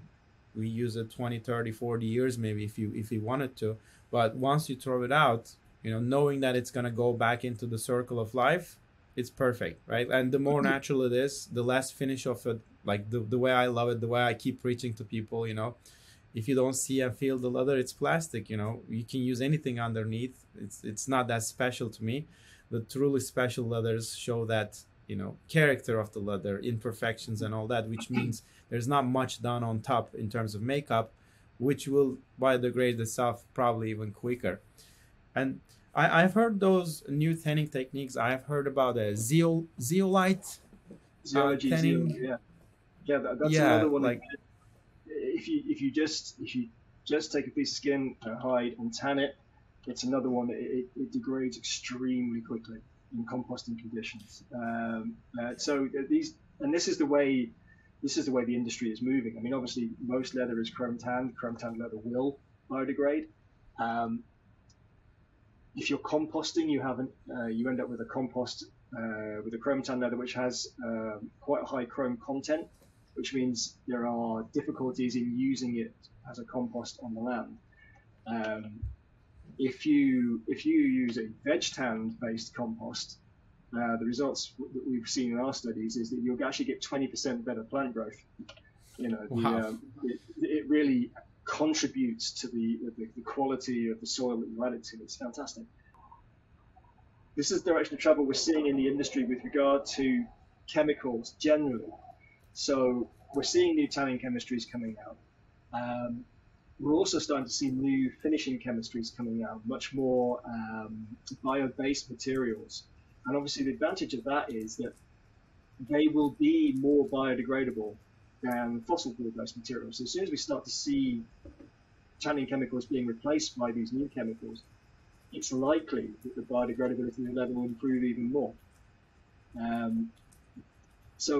We use it twenty, thirty, forty years maybe if you if you wanted to. But once you throw it out, you know, knowing that it's going to go back into the circle of life, it's perfect, right? And the more natural it is, the less finish of it, like the, the way I love it, the way I keep preaching to people, you know, if you don't see and feel the leather, it's plastic, you know, you can use anything underneath. It's it's not that special to me. The truly special leathers show that, you know, character of the leather, imperfections and all that, which means there's not much done on top in terms of makeup, which will biodegrade itself probably even quicker. And I, I've heard those new tanning techniques. I've heard about a zeol, zeolite uh, tanning. Zeolite, yeah, yeah, that, that's yeah, another one. Like, if you if you just if you just take a piece of skin, uh, hide and tan it, it's another one. It, it, it degrades extremely quickly in composting conditions. Um, uh, so these, and this is the way, this is the way the industry is moving. I mean, obviously, most leather is chrome tanned. Chrome tanned leather will biodegrade. Um, if you're composting, you haven't, uh, you end up with a compost uh, with a chrome tan leather which has um, quite a high chrome content, which means there are difficulties in using it as a compost on the land. Um, If you if you use a veg tan based compost, uh, the results w- that we've seen in our studies is that you'll actually get twenty percent better plant growth. You know, the, wow. um, it, it really contributes to the, the the quality of the soil that you add it to. It's fantastic. This is the direction of travel we're seeing in the industry with regard to chemicals generally. So we're seeing new tanning chemistries coming out. Um, We're also starting to see new finishing chemistries coming out, much more um, bio-based materials. And obviously the advantage of that is that they will be more biodegradable than fossil fuel-based materials. So as soon as we start to see tanning chemicals being replaced by these new chemicals, it's likely that the biodegradability of the leather will improve even more. Um, so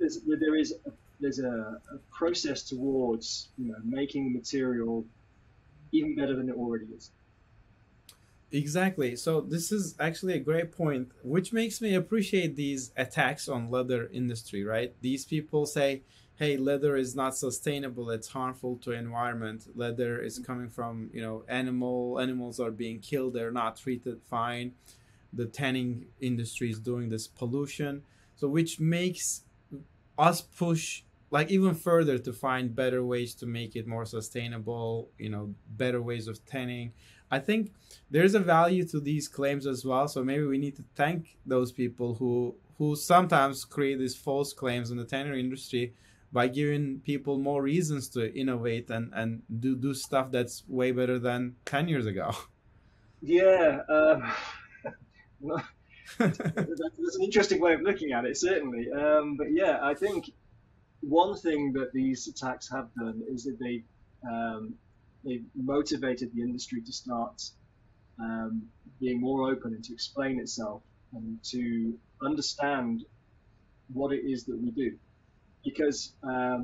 there's, there is a there's a, a process towards, you know, making the material even better than it already is. Exactly. So this is actually a great point, which makes me appreciate these attacks on leather industry, right? These people say, hey, leather is not sustainable. It's harmful to environment. Leather is coming from, you know, animal, animals are being killed. They're not treated fine. The tanning industry is doing this pollution. So which makes us push like even further to find better ways to make it more sustainable, you know, better ways of tanning. I think there's a value to these claims as well. So maybe we need to thank those people who who sometimes create these false claims in the tannery industry by giving people more reasons to innovate and, and do, do stuff that's way better than ten years ago. Yeah. Um, well, that's an interesting way of looking at it, certainly. Um, but yeah, I think one thing that these attacks have done is that they um, they've motivated the industry to start um, being more open and to explain itself and to understand what it is that we do. Because um,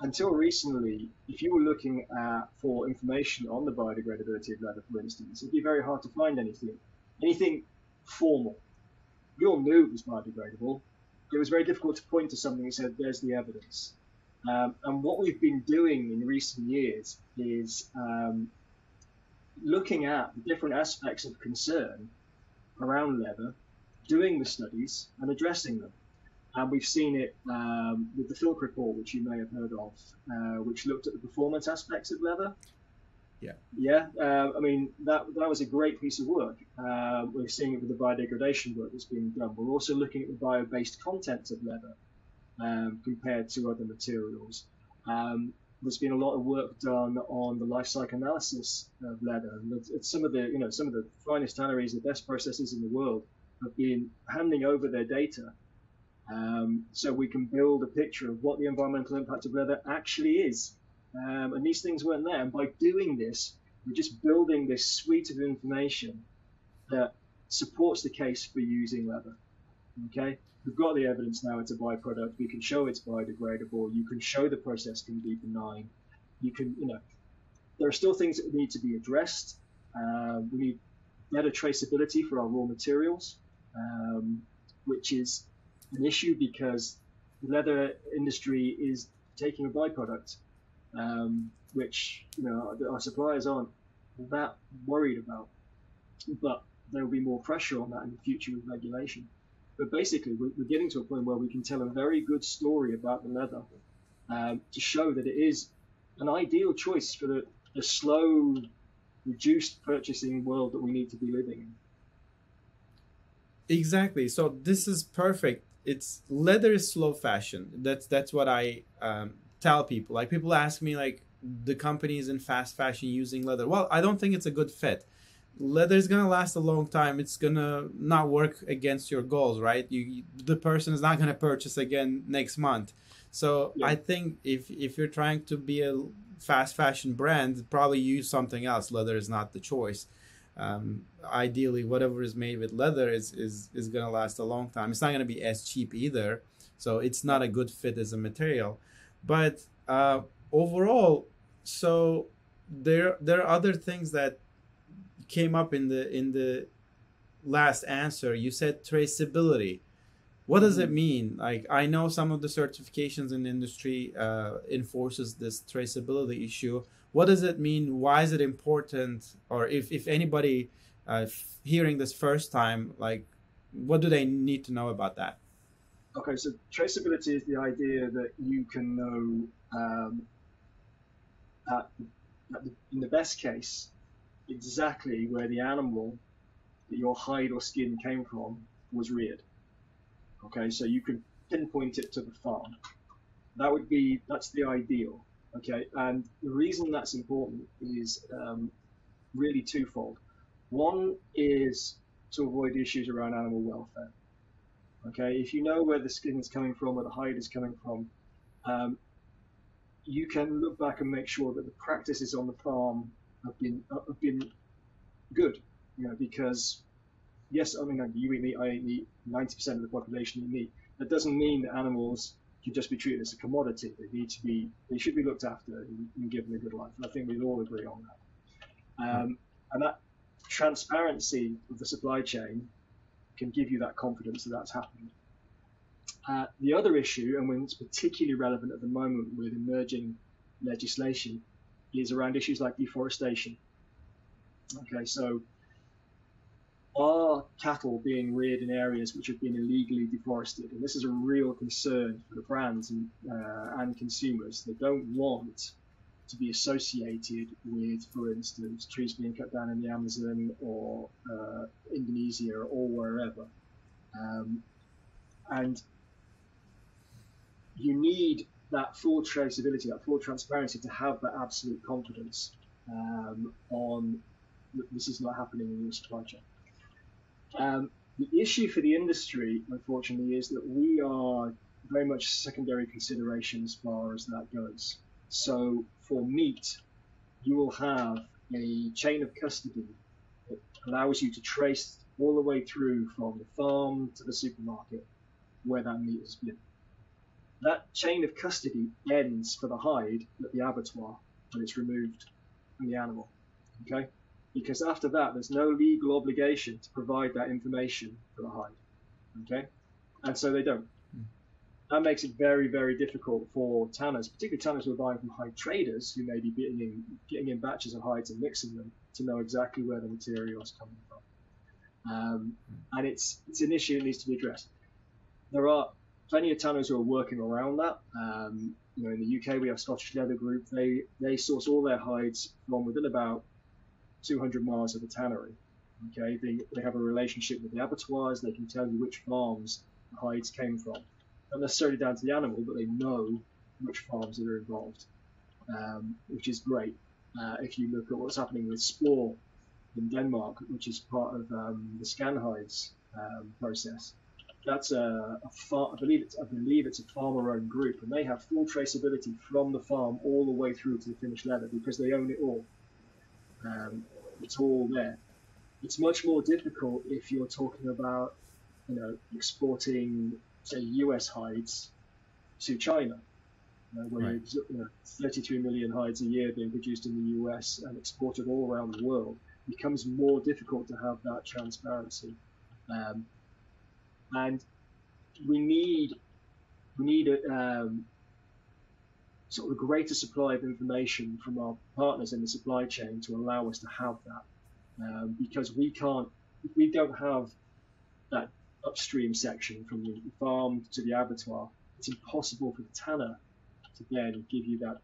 until recently, if you were looking at, for information on the biodegradability of leather, for instance, it'd be very hard to find anything, anything formal. We all knew it was biodegradable. It was very difficult to point to something and say, there's the evidence. Um, and what we've been doing in recent years is um, looking at the different aspects of concern around leather, doing the studies and addressing them. And we've seen it um, with the Philk report, which you may have heard of, uh, which looked at the performance aspects of leather. Yeah. Yeah. Uh, I mean, that that was a great piece of work. Uh, we're seeing it with the biodegradation work that's being done. We're also looking at the bio-based contents of leather um, compared to other materials. Um, there's been a lot of work done on the life cycle analysis of leather. And it's, it's some of the, you know, some of the finest tanneries, the best processes in the world, have been handing over their data. Um, so we can build a picture of what the environmental impact of leather actually is. Um, and these things weren't there. And by doing this, we're just building this suite of information that supports the case for using leather. Okay, we've got the evidence now, it's a byproduct. We can show it's biodegradable. You can show the process can be benign. You can, you know, there are still things that need to be addressed. Uh, we need better traceability for our raw materials, um, which is an issue because the leather industry is taking a byproduct, um, which you know our, our suppliers aren't that worried about, but there will be more pressure on that in the future with regulation. But basically, we're, we're getting to a point where we can tell a very good story about the leather um, to show that it is an ideal choice for the, the slow, reduced purchasing world that we need to be living in. Exactly. So this is perfect. It's leather is slow fashion. That's that's what I um, tell people. Like people ask me, like the companies in fast fashion using leather. Well, I don't think it's a good fit. Leather is gonna last a long time. It's gonna not work against your goals, right? You, you the person is not gonna purchase again next month. So yeah. I think if if you're trying to be a fast fashion brand, probably use something else. Leather is not the choice. Um, ideally, whatever is made with leather is, is, is going to last a long time. It's not going to be as cheap either. So it's not a good fit as a material. But uh, overall, so there there are other things that came up in the in the last answer. You said traceability. What does it mean? Like, I know some of the certifications in the industry uh, enforces this traceability issue. What does it mean? Why is it important? Or if, if anybody uh, f- hearing this first time, like, what do they need to know about that? Okay, so traceability is the idea that you can know, um, at, at the, in the best case, exactly where the animal that your hide or skin came from was reared. Okay, so you can pinpoint it to the farm. That would be, that's the ideal. Okay, and the reason that's important is um, really twofold. One is to avoid issues around animal welfare. Okay, if you know where the skin is coming from, where the hide is coming from, um, you can look back and make sure that the practices on the farm have been have been good. You know, because yes, I mean, you eat meat, I eat meat, ninety percent of the population eat meat. That doesn't mean that animals should just be treated as a commodity. They need to be, they should be looked after and, and given a good life. And I think we'd all agree on that. Um, and that transparency of the supply chain can give you that confidence that that's happened. Uh, the other issue, and when it's particularly relevant at the moment with emerging legislation, is around issues like deforestation. Okay, so are cattle being reared in areas which have been illegally deforested? And this is a real concern for the brands and, uh, and consumers. They don't want to be associated with, for instance, trees being cut down in the Amazon or uh, Indonesia or wherever. Um, and you need that full traceability, that full transparency to have that absolute confidence um, on this is not happening in your supply chain. Um, the issue for the industry, unfortunately, is that we are very much secondary consideration as far as that goes. So for meat, you will have a chain of custody that allows you to trace all the way through from the farm to the supermarket where that meat has been. that chain of custody ends for the hide at the abattoir when it's removed from the animal, okay? Because after that, there's no legal obligation to provide that information for the hide, okay? And so they don't. That makes it very, very difficult for tanners, particularly tanners who are buying from hide traders who may be getting in, getting in batches of hides and mixing them, to know exactly where the material is coming from. Um, and it's it's an issue that needs to be addressed. There are plenty of tanners who are working around that. Um, you know, in the U K, we have Scottish Leather Group. They they source all their hides from within about two hundred miles of the tannery. Okay, they they have a relationship with the abattoirs. They can tell you which farms the hides came from. Not necessarily down to the animal, but they know which farms that are involved, um, which is great. Uh, if you look at what's happening with Spor in Denmark, which is part of um, the ScanHides um, process, that's a, a far, I believe it's I believe it's a farmer-owned group, and they have full traceability from the farm all the way through to the finished leather because they own it all. Um, it's all there. It's much more difficult if you're talking about, you know, exporting, say, U S hides to China, you know, where right. you know, thirty-three million hides a year being produced in the U S and exported all around the world. It becomes more difficult to have that transparency, um, and we need we need a um, sort of a greater supply of information from our partners in the supply chain to allow us to have that, um, because we can't if we don't have that upstream section from the farm to the abattoir, it's impossible for the tanner to then give you that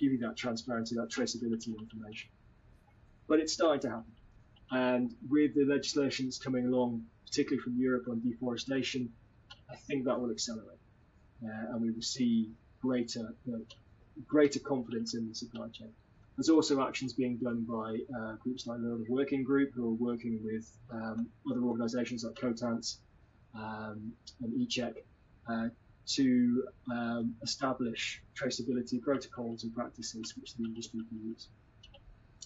give you that transparency, that traceability information. But it's starting to happen, and with the legislation that's coming along, particularly from Europe on deforestation, I think that will accelerate, uh, and we will see greater you know, greater confidence in the supply chain. There's also actions being done by uh, groups like the Leather Working Group, who are working with um, other organisations like Cotance Um, and eCheck uh, to um, establish traceability protocols and practices which the industry can use.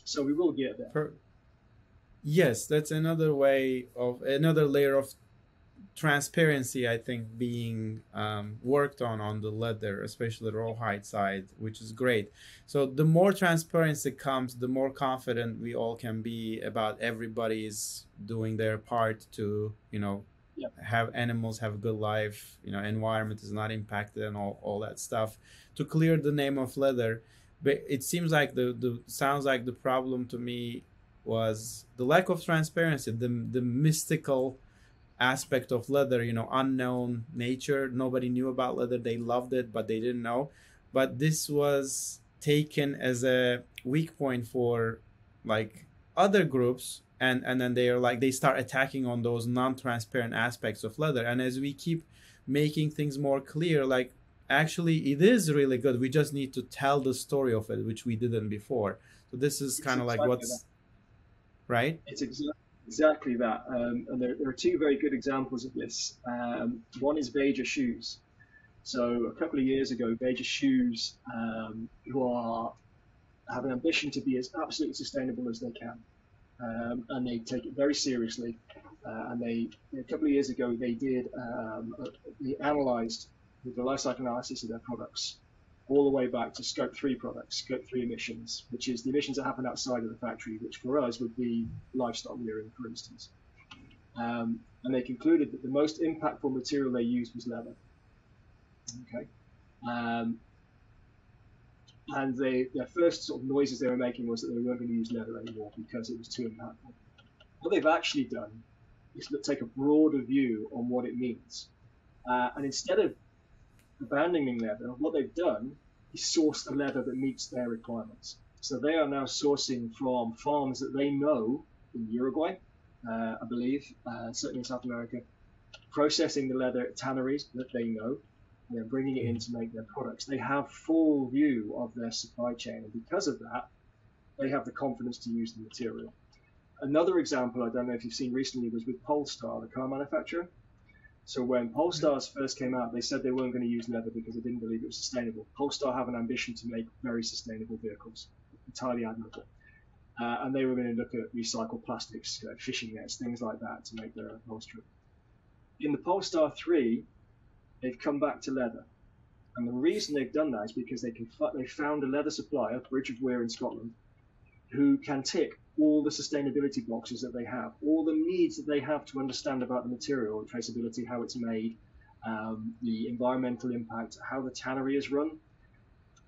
So we will get there. Per- yes, that's another way of another layer of transparency, I think, being um, worked on on the leather, especially the rawhide side, which is great. So the more transparency comes, the more confident we all can be about everybody's doing their part to, you know, have animals have a good life, you know, environment is not impacted and all, all that stuff to clear the name of leather. But it seems like the, the sounds like the problem to me was the lack of transparency, the the mystical aspect of leather, you know, unknown nature. Nobody knew about leather. They loved it, but they didn't know. But this was taken as a weak point for like other groups. And and then they are like, they start attacking on those non-transparent aspects of leather. And as we keep making things more clear, like actually it is really good. We just need to tell the story of it, which we didn't before. So this is kind of like what's right. It's exa- exactly that. Um, and there, there are two very good examples of this. Um, one is Veja shoes. So a couple of years ago, Veja shoes, um, who are have an ambition to be as absolutely sustainable as they can. Um, and they take it very seriously. Uh, and they, a couple of years ago, they did, um, uh, they analysed the life cycle analysis of their products, all the way back to scope three products, scope three emissions, which is the emissions that happen outside of the factory, which for us would be livestock rearing, for instance. Um, and they concluded that the most impactful material they used was leather. Okay. Um, And they, their first sort of noises they were making was that they weren't going to use leather anymore because it was too impactful. What they've actually done is to take a broader view on what it means. Uh, and instead of abandoning leather, what they've done is sourced the leather that meets their requirements. So they are now sourcing from farms that they know in Uruguay, uh, I believe, uh, certainly in South America, processing the leather at tanneries that they know. They're bringing it in to make their products. They have full view of their supply chain, and because of that, they have the confidence to use the material. Another example I don't know if you've seen recently was with Polestar, the car manufacturer. So when Polestars first came out, they said they weren't going to use leather because they didn't believe it was sustainable. Polestar have an ambition to make very sustainable vehicles, entirely admirable. Uh, and they were going to look at recycled plastics, uh, fishing nets, things like that to make their upholstery. In the Polestar three, they've come back to leather, And the reason they've done that is because they can they found a leather supplier, Bridge of Weir in Scotland, who can tick all the sustainability boxes that they have, all the needs that they have to understand about the material, traceability, how it's made, um, the environmental impact, how the tannery is run.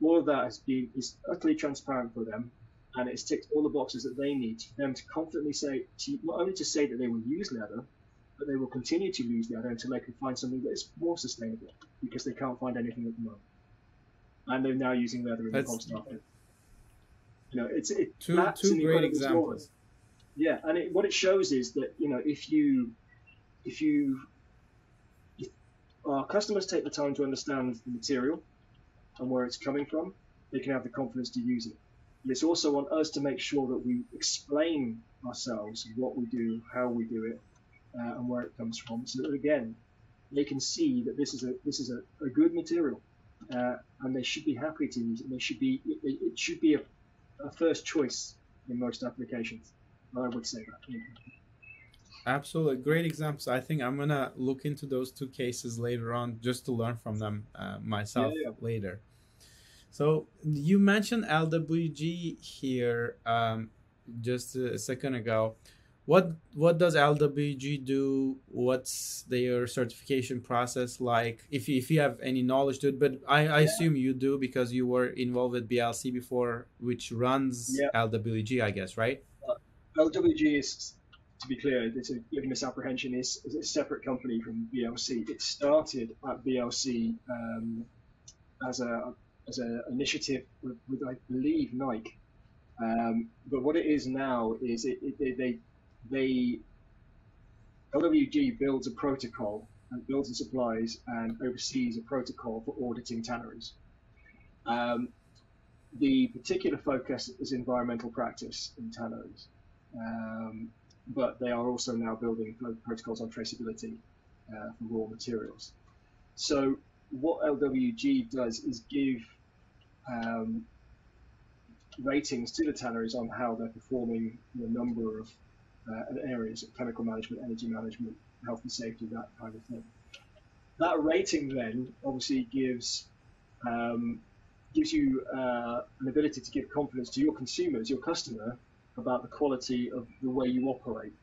All of that is, being, is utterly transparent for them, and it's ticked all the boxes that they need for them to confidently say, to, not only to say that they will use leather, but they will continue to use leather until they can find something that is more sustainable, because they can't find anything at the moment. And they're now using leather in the Polestar. You know, it's it, two, that's two great examples. Yeah, and it, what it shows is that, you know, if you, if you, if our customers take the time to understand the material and where it's coming from, they can have the confidence to use it. But it's also on us to make sure that we explain ourselves what we do, how we do it, uh, and where it comes from, so that again, they can see that this is a this is a, a good material, uh, and they should be happy to use it. And they should be it, it should be a A first choice in most applications. I would say that. Yeah. Absolutely, great examples. I think I'm gonna look into those two cases later on, just to learn from them uh, myself yeah, yeah. later. So you mentioned L W G here um, just a second ago. What what does L W G do? What's their certification process like? If you, if you have any knowledge to it, but I, I yeah. assume you do because you were involved with B L C before, which runs yeah. L W G, I guess, right? Uh, L W G is, to be clear, it's a big misapprehension, is a separate company from B L C. It started at B L C um, as a as an initiative with, with, I believe, Nike. Um, but what it is now is it, it they. they They, L W G builds a protocol and builds and supplies and oversees a protocol for auditing tanneries. Um, the particular focus is environmental practice in tanneries, um, but they are also now building protocols on traceability uh, for raw materials. So what L W G does is give um, ratings to the tanneries on how they're performing in a number of Uh, areas of chemical management, energy management, health and safety, that kind of thing. That rating then obviously gives um, gives you uh, an ability to give confidence to your consumers, your customer, about the quality of the way you operate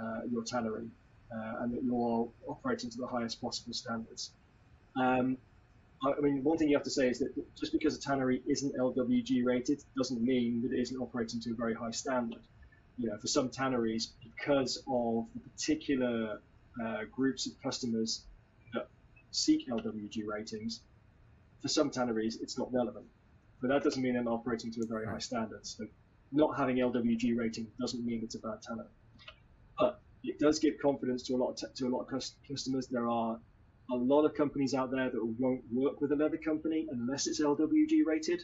uh, your tannery uh, and that you're operating to the highest possible standards. Um, I mean, one thing you have to say is that just because a tannery isn't L W G rated doesn't mean that it isn't operating to a very high standard. You know, for some tanneries, because of the particular uh, groups of customers that seek L W G ratings, for some tanneries it's not relevant. But that doesn't mean they're not operating to a very high standard. So not having L W G rating doesn't mean it's a bad tannery. But it does give confidence to a lot of t- to a lot of cus- customers. There are a lot of companies out there that won't work with a leather company unless it's L W G rated,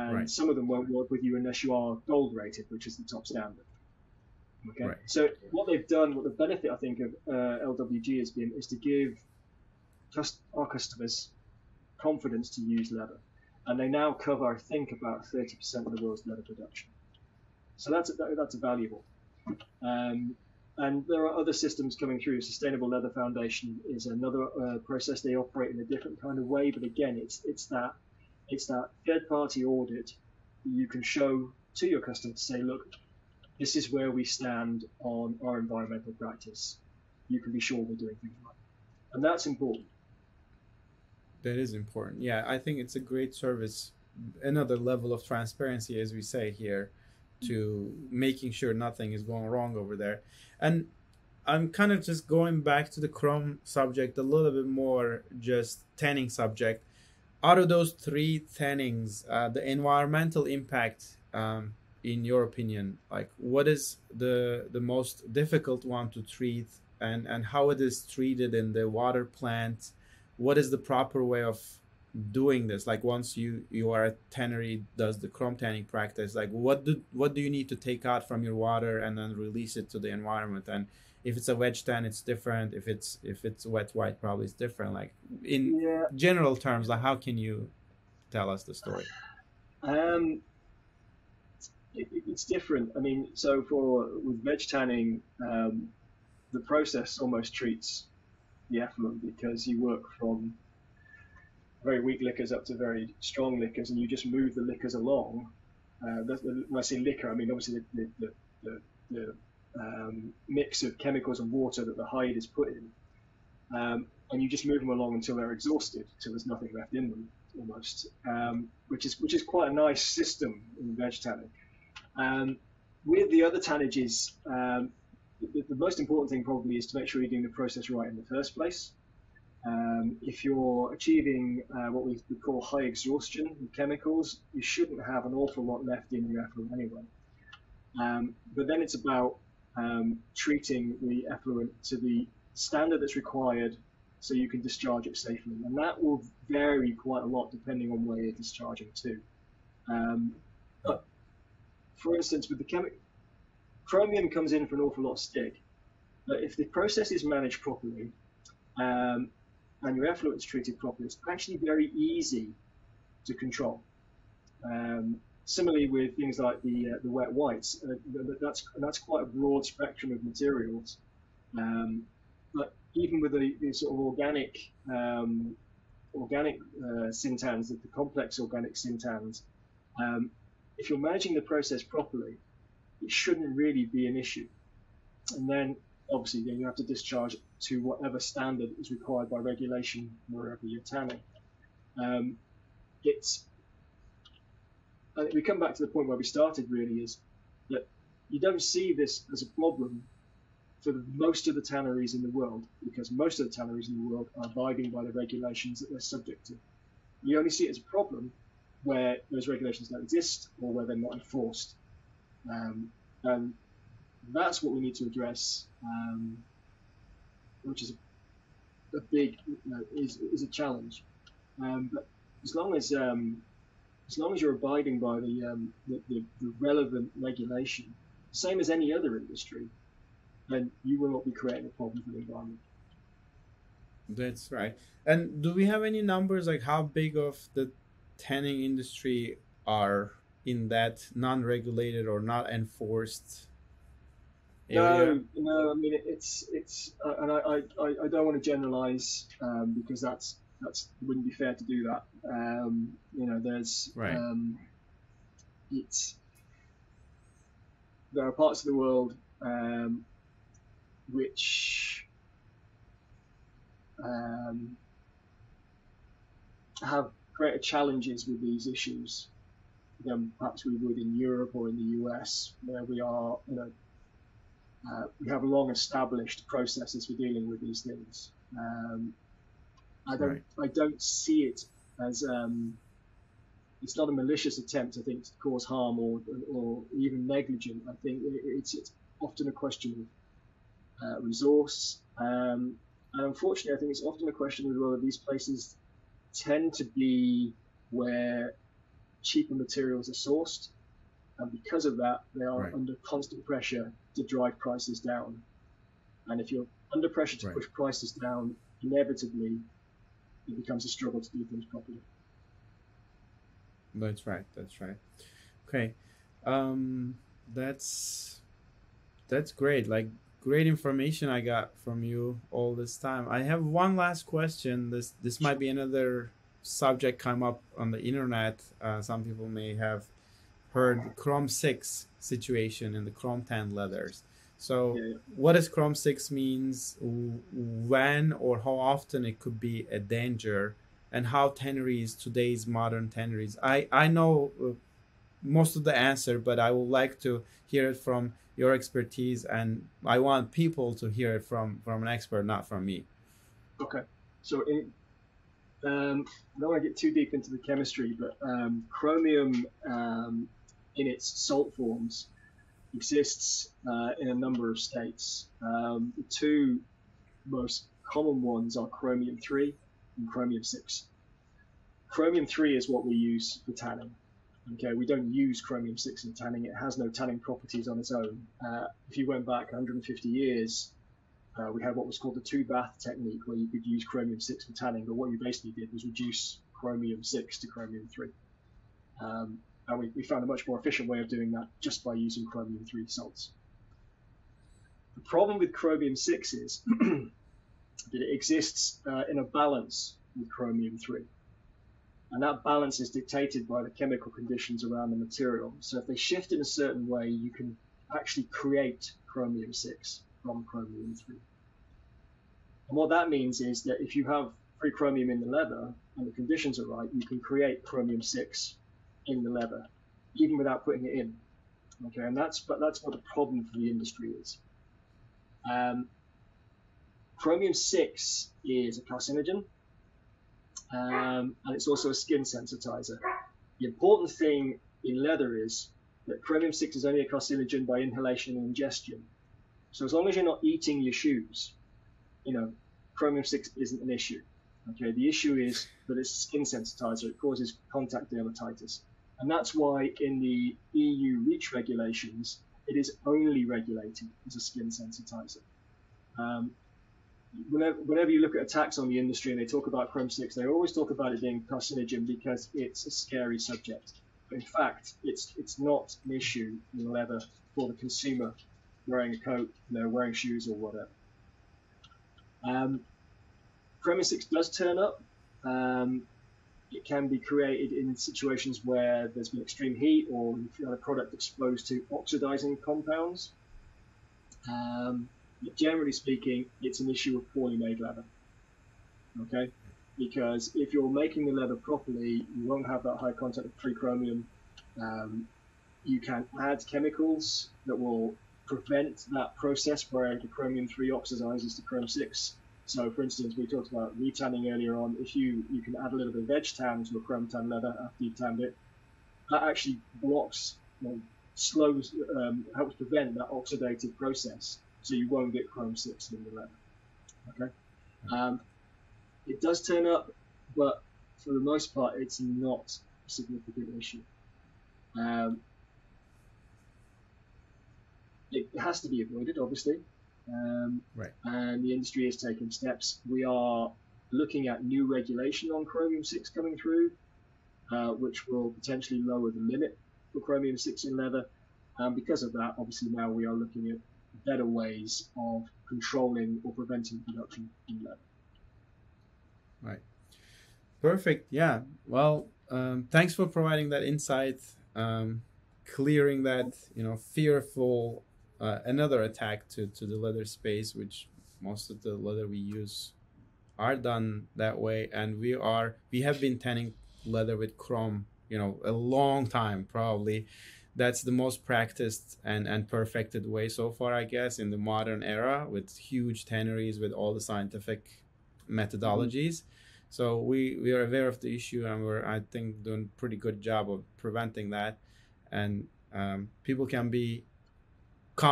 and right. some of them won't work with you unless you are gold rated, which is the top standard. Okay. Right. So what they've done, what the benefit I think of uh, L W G has been, is to give just our customers confidence to use leather, and they now cover, I think, about thirty percent of the world's leather production. So that's that's valuable. Um, and there are other systems coming through. Sustainable Leather Foundation is another uh, process. They operate in a different kind of way, but again, it's it's that it's that third-party audit you can show to your customer to say, look, this is where we stand on our environmental practice. You can be sure we're doing things right. And that's important. That is important. Yeah, I think it's a great service. Another level of transparency, as we say here, to making sure nothing is going wrong over there. And I'm kind of just going back to the chrome subject a little bit more, just tanning subject. Out of those three tannings, uh, the environmental impact, um, in your opinion, like what is the the most difficult one to treat, and, and how it is treated in the water plant? What is the proper way of doing this? Like once you, you are a tannery, does the chrome tanning practice, like what do what do you need to take out from your water and then release it to the environment? And if it's a wedge tan, it's different. If it's if it's wet white, probably it's different. Like in yeah. general terms, like how can you tell us the story? Um. It's different. I mean, so for with veg tanning, um, the process almost treats the effluent, because you work from very weak liquors up to very strong liquors, and you just move the liquors along. Uh, that's, when I say liquor, I mean obviously the, the, the, the um, mix of chemicals and water that the hide is put in, um, and you just move them along until they're exhausted, so there's nothing left in them almost, um, which is which is quite a nice system in veg tanning. Um, with the other tannages, um, the, the most important thing probably is to make sure you're doing the process right in the first place. Um, if you're achieving uh, what we would call high exhaustion with chemicals, you shouldn't have an awful lot left in your effluent anyway. Um, but then it's about um, treating the effluent to the standard that's required so you can discharge it safely. And that will vary quite a lot depending on where you're discharging to. Um, but for instance, with the chemical, chromium comes in for an awful lot of stick. But if the process is managed properly, um, and your effluent is treated properly, it's actually very easy to control. Um, similarly with things like the uh, the wet whites, uh, that's that's quite a broad spectrum of materials. Um, but even with the, the sort of organic um, organic uh, syntans, the, the complex organic syntans, um, if you're managing the process properly, it shouldn't really be an issue. And then obviously then you have to discharge to whatever standard is required by regulation wherever you're tanning. Um, it's, I think we come back to the point where we started really, is that you don't see this as a problem for most of the tanneries in the world, because most of the tanneries in the world are abiding by the regulations that they're subject to. You only see it as a problem where those regulations don't exist or where they're not enforced. Um, and that's what we need to address, um, which is a, a big, you know, is, is a challenge. Um, but as long as, um, as long as you're abiding by the, um, the, the, the relevant regulation, same as any other industry, then you will not be creating a problem for the environment. That's right. And do we have any numbers like how big of the tanning industry are in that non-regulated or not enforced area? No, no. I mean, it's it's, uh, and I, I, I don't want to generalize um, because that's that's wouldn't be fair to do that. Um, you know, there's right. um, it's there are parts of the world um, which um, have greater challenges with these issues than perhaps we would in Europe or in the U S, where we are, you know, uh, we have long established processes for dealing with these things. Um, I don't, right. I don't see it as um, it's not a malicious attempt, I think, to cause harm or or even negligent. I think it's it's often a question of uh, resource, um, and unfortunately, I think it's often a question as well that these places tend to be where cheaper materials are sourced, and because of that they are right. under constant pressure to drive prices down, and if you're under pressure to right. push prices down, inevitably it becomes a struggle to do things properly. That's right, that's right. Okay, um that's that's great, like great information I got from you all this time. I have one last question. This this might be another subject come up on the internet. Uh, some people may have heard Chrome six situation in the chrome tan leathers. So yeah, yeah. What does Chrome six means, when or how often it could be a danger, and how tanneries, today's modern tanneries, I, I know most of the answer, but I would like to hear it from your expertise, and I want people to hear it from, from an expert, not from me. Okay. So in Um, I don't want to get too deep into the chemistry, but um, chromium um, in its salt forms exists uh, in a number of states. Um, the two most common ones are chromium three and chromium six. Chromium three is what we use for tanning. Okay, we don't use chromium six in tanning. It has no tanning properties on its own. Uh, if you went back one hundred fifty years, Uh, we had what was called the two-bath technique, where you could use chromium six for tanning, but what you basically did was reduce chromium six to chromium three. Um, and we, we found a much more efficient way of doing that just by using chromium three salts. The problem with chromium six is that it exists uh, in a balance with chromium three. And that balance is dictated by the chemical conditions around the material. So if they shift in a certain way, you can actually create chromium six from chromium three. And what that means is that if you have free chromium in the leather and the conditions are right, you can create chromium six in the leather, even without putting it in. Okay, and that's but that's what the problem for the industry is. Um, chromium six is a carcinogen, um, and it's also a skin sensitizer. The important thing in leather is that chromium six is only a carcinogen by inhalation and ingestion. So as long as you're not eating your shoes, you know, chromium six isn't an issue. Okay, the issue is that it's a skin sensitizer. It causes contact dermatitis. And that's why in the E U REACH regulations, it is only regulated as a skin sensitizer. Um, whenever, whenever you look at attacks on the industry and they talk about chromium six, they always talk about it being carcinogen because it's a scary subject. But in fact, it's it's not an issue in leather for the consumer wearing a coat, you know, wearing shoes or whatever. Um, chromium six does turn up. Um, it can be created in situations where there's been extreme heat or you've had a product exposed to oxidizing compounds. Um, generally speaking, it's an issue of poorly made leather. Okay, because if you're making the leather properly, you won't have that high content of free chromium. Um, you can add chemicals that will prevent that process where the chromium three oxidizes to chrome six. So, for instance, we talked about retanning earlier on. If you, you can add a little bit of edge tan to a chrome tan leather after you've tanned it, that actually blocks, you know, slows, um, helps prevent that oxidative process. So you won't get chrome six in the leather. Okay. Um, it does turn up, but for the most part, it's not a significant issue. Um, It has to be avoided, obviously, um, right. And the industry is taking steps. We are looking at new regulation on chromium six coming through, uh, which will potentially lower the limit for chromium six in leather. And because of that, obviously, now we are looking at better ways of controlling or preventing production in leather. Right. Perfect. Yeah. Well, um, thanks for providing that insight, um, clearing that, you know, fearful Uh, another attack to, to the leather space, which most of the leather we use are done that way. And we are we have been tanning leather with chrome, you know, a long time probably. That's the most practiced and, and perfected way so far, I guess, in the modern era with huge tanneries, with all the scientific methodologies. Mm-hmm. So we, we are aware of the issue and we're, I think, doing a pretty good job of preventing that. And um, people can be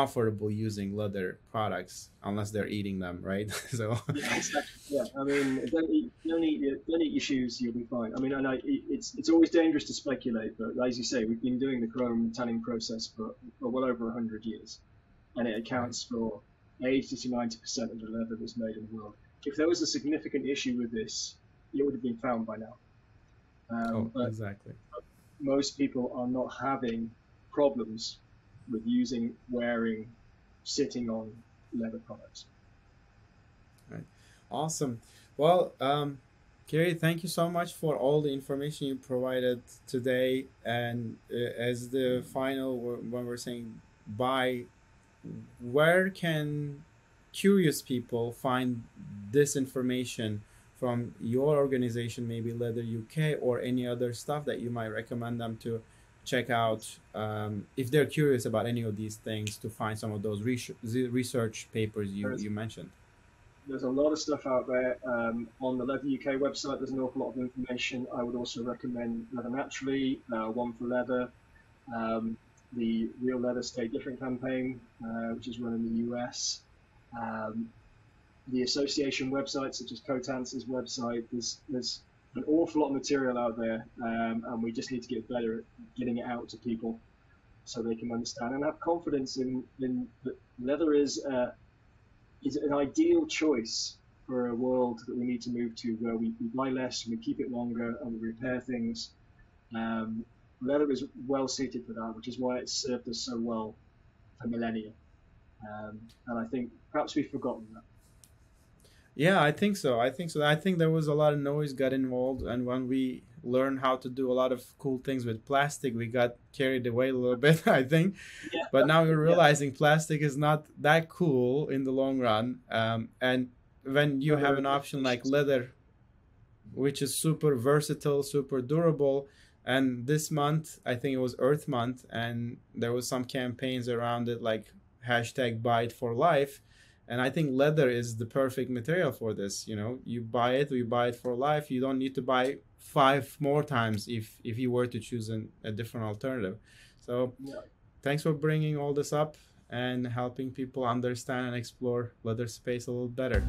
comfortable using leather products unless they're eating them, right? So yeah, exactly. Yeah, I mean, don't eat, don't eat, don't eat your shoes, you'll be fine. I mean, I know it's it's always dangerous to speculate, but as you say, we've been doing the chrome tanning process for, for well over one hundred years, and it accounts for eighty to ninety percent of the leather that's made in the world. If there was a significant issue with this, it would have been found by now. Um, oh, exactly. Most people are not having problems with using, wearing, sitting on leather products. All right. Awesome. Well, um, Kerry, thank you so much for all the information you provided today. And uh, as the final, when we're saying bye, where can curious people find this information from your organization, maybe Leather U K or any other stuff that you might recommend them to check out, um, if they're curious about any of these things, to find some of those research papers you, there's, you mentioned? There's a lot of stuff out there. Um, on the Leather U K website, there's an awful lot of information. I would also recommend Leather Naturally, uh, One for Leather, um, the Real Leather Stay Different campaign, uh, which is run in the U S. Um, the association websites, such as Cotance's website, there's, there's an awful lot of material out there, um, and we just need to get better at getting it out to people so they can understand and have confidence in, in that leather is uh, is an ideal choice for a world that we need to move to, where we, we buy less, we keep it longer, and we repair things. Um, leather is well suited for that, which is why it's served us so well for millennia. Um, and I think perhaps we've forgotten that. Yeah, I think so. I think so. I think there was a lot of noise got involved. And when we learn how to do a lot of cool things with plastic. We got carried away a little bit, I think. Yeah. But now we're realizing yeah. plastic is not that cool in the long run. Um, and when you have an option like leather, which is super versatile, super durable. And this month, I think it was Earth Month, and there was some campaigns around it, like hashtag buy it for life. And I think leather is the perfect material for this. You know, you buy it, we buy it for life. You don't need to buy five more times if, if you were to choose an, a different alternative. So yeah. thanks for bringing all this up and helping people understand and explore leather space a little better.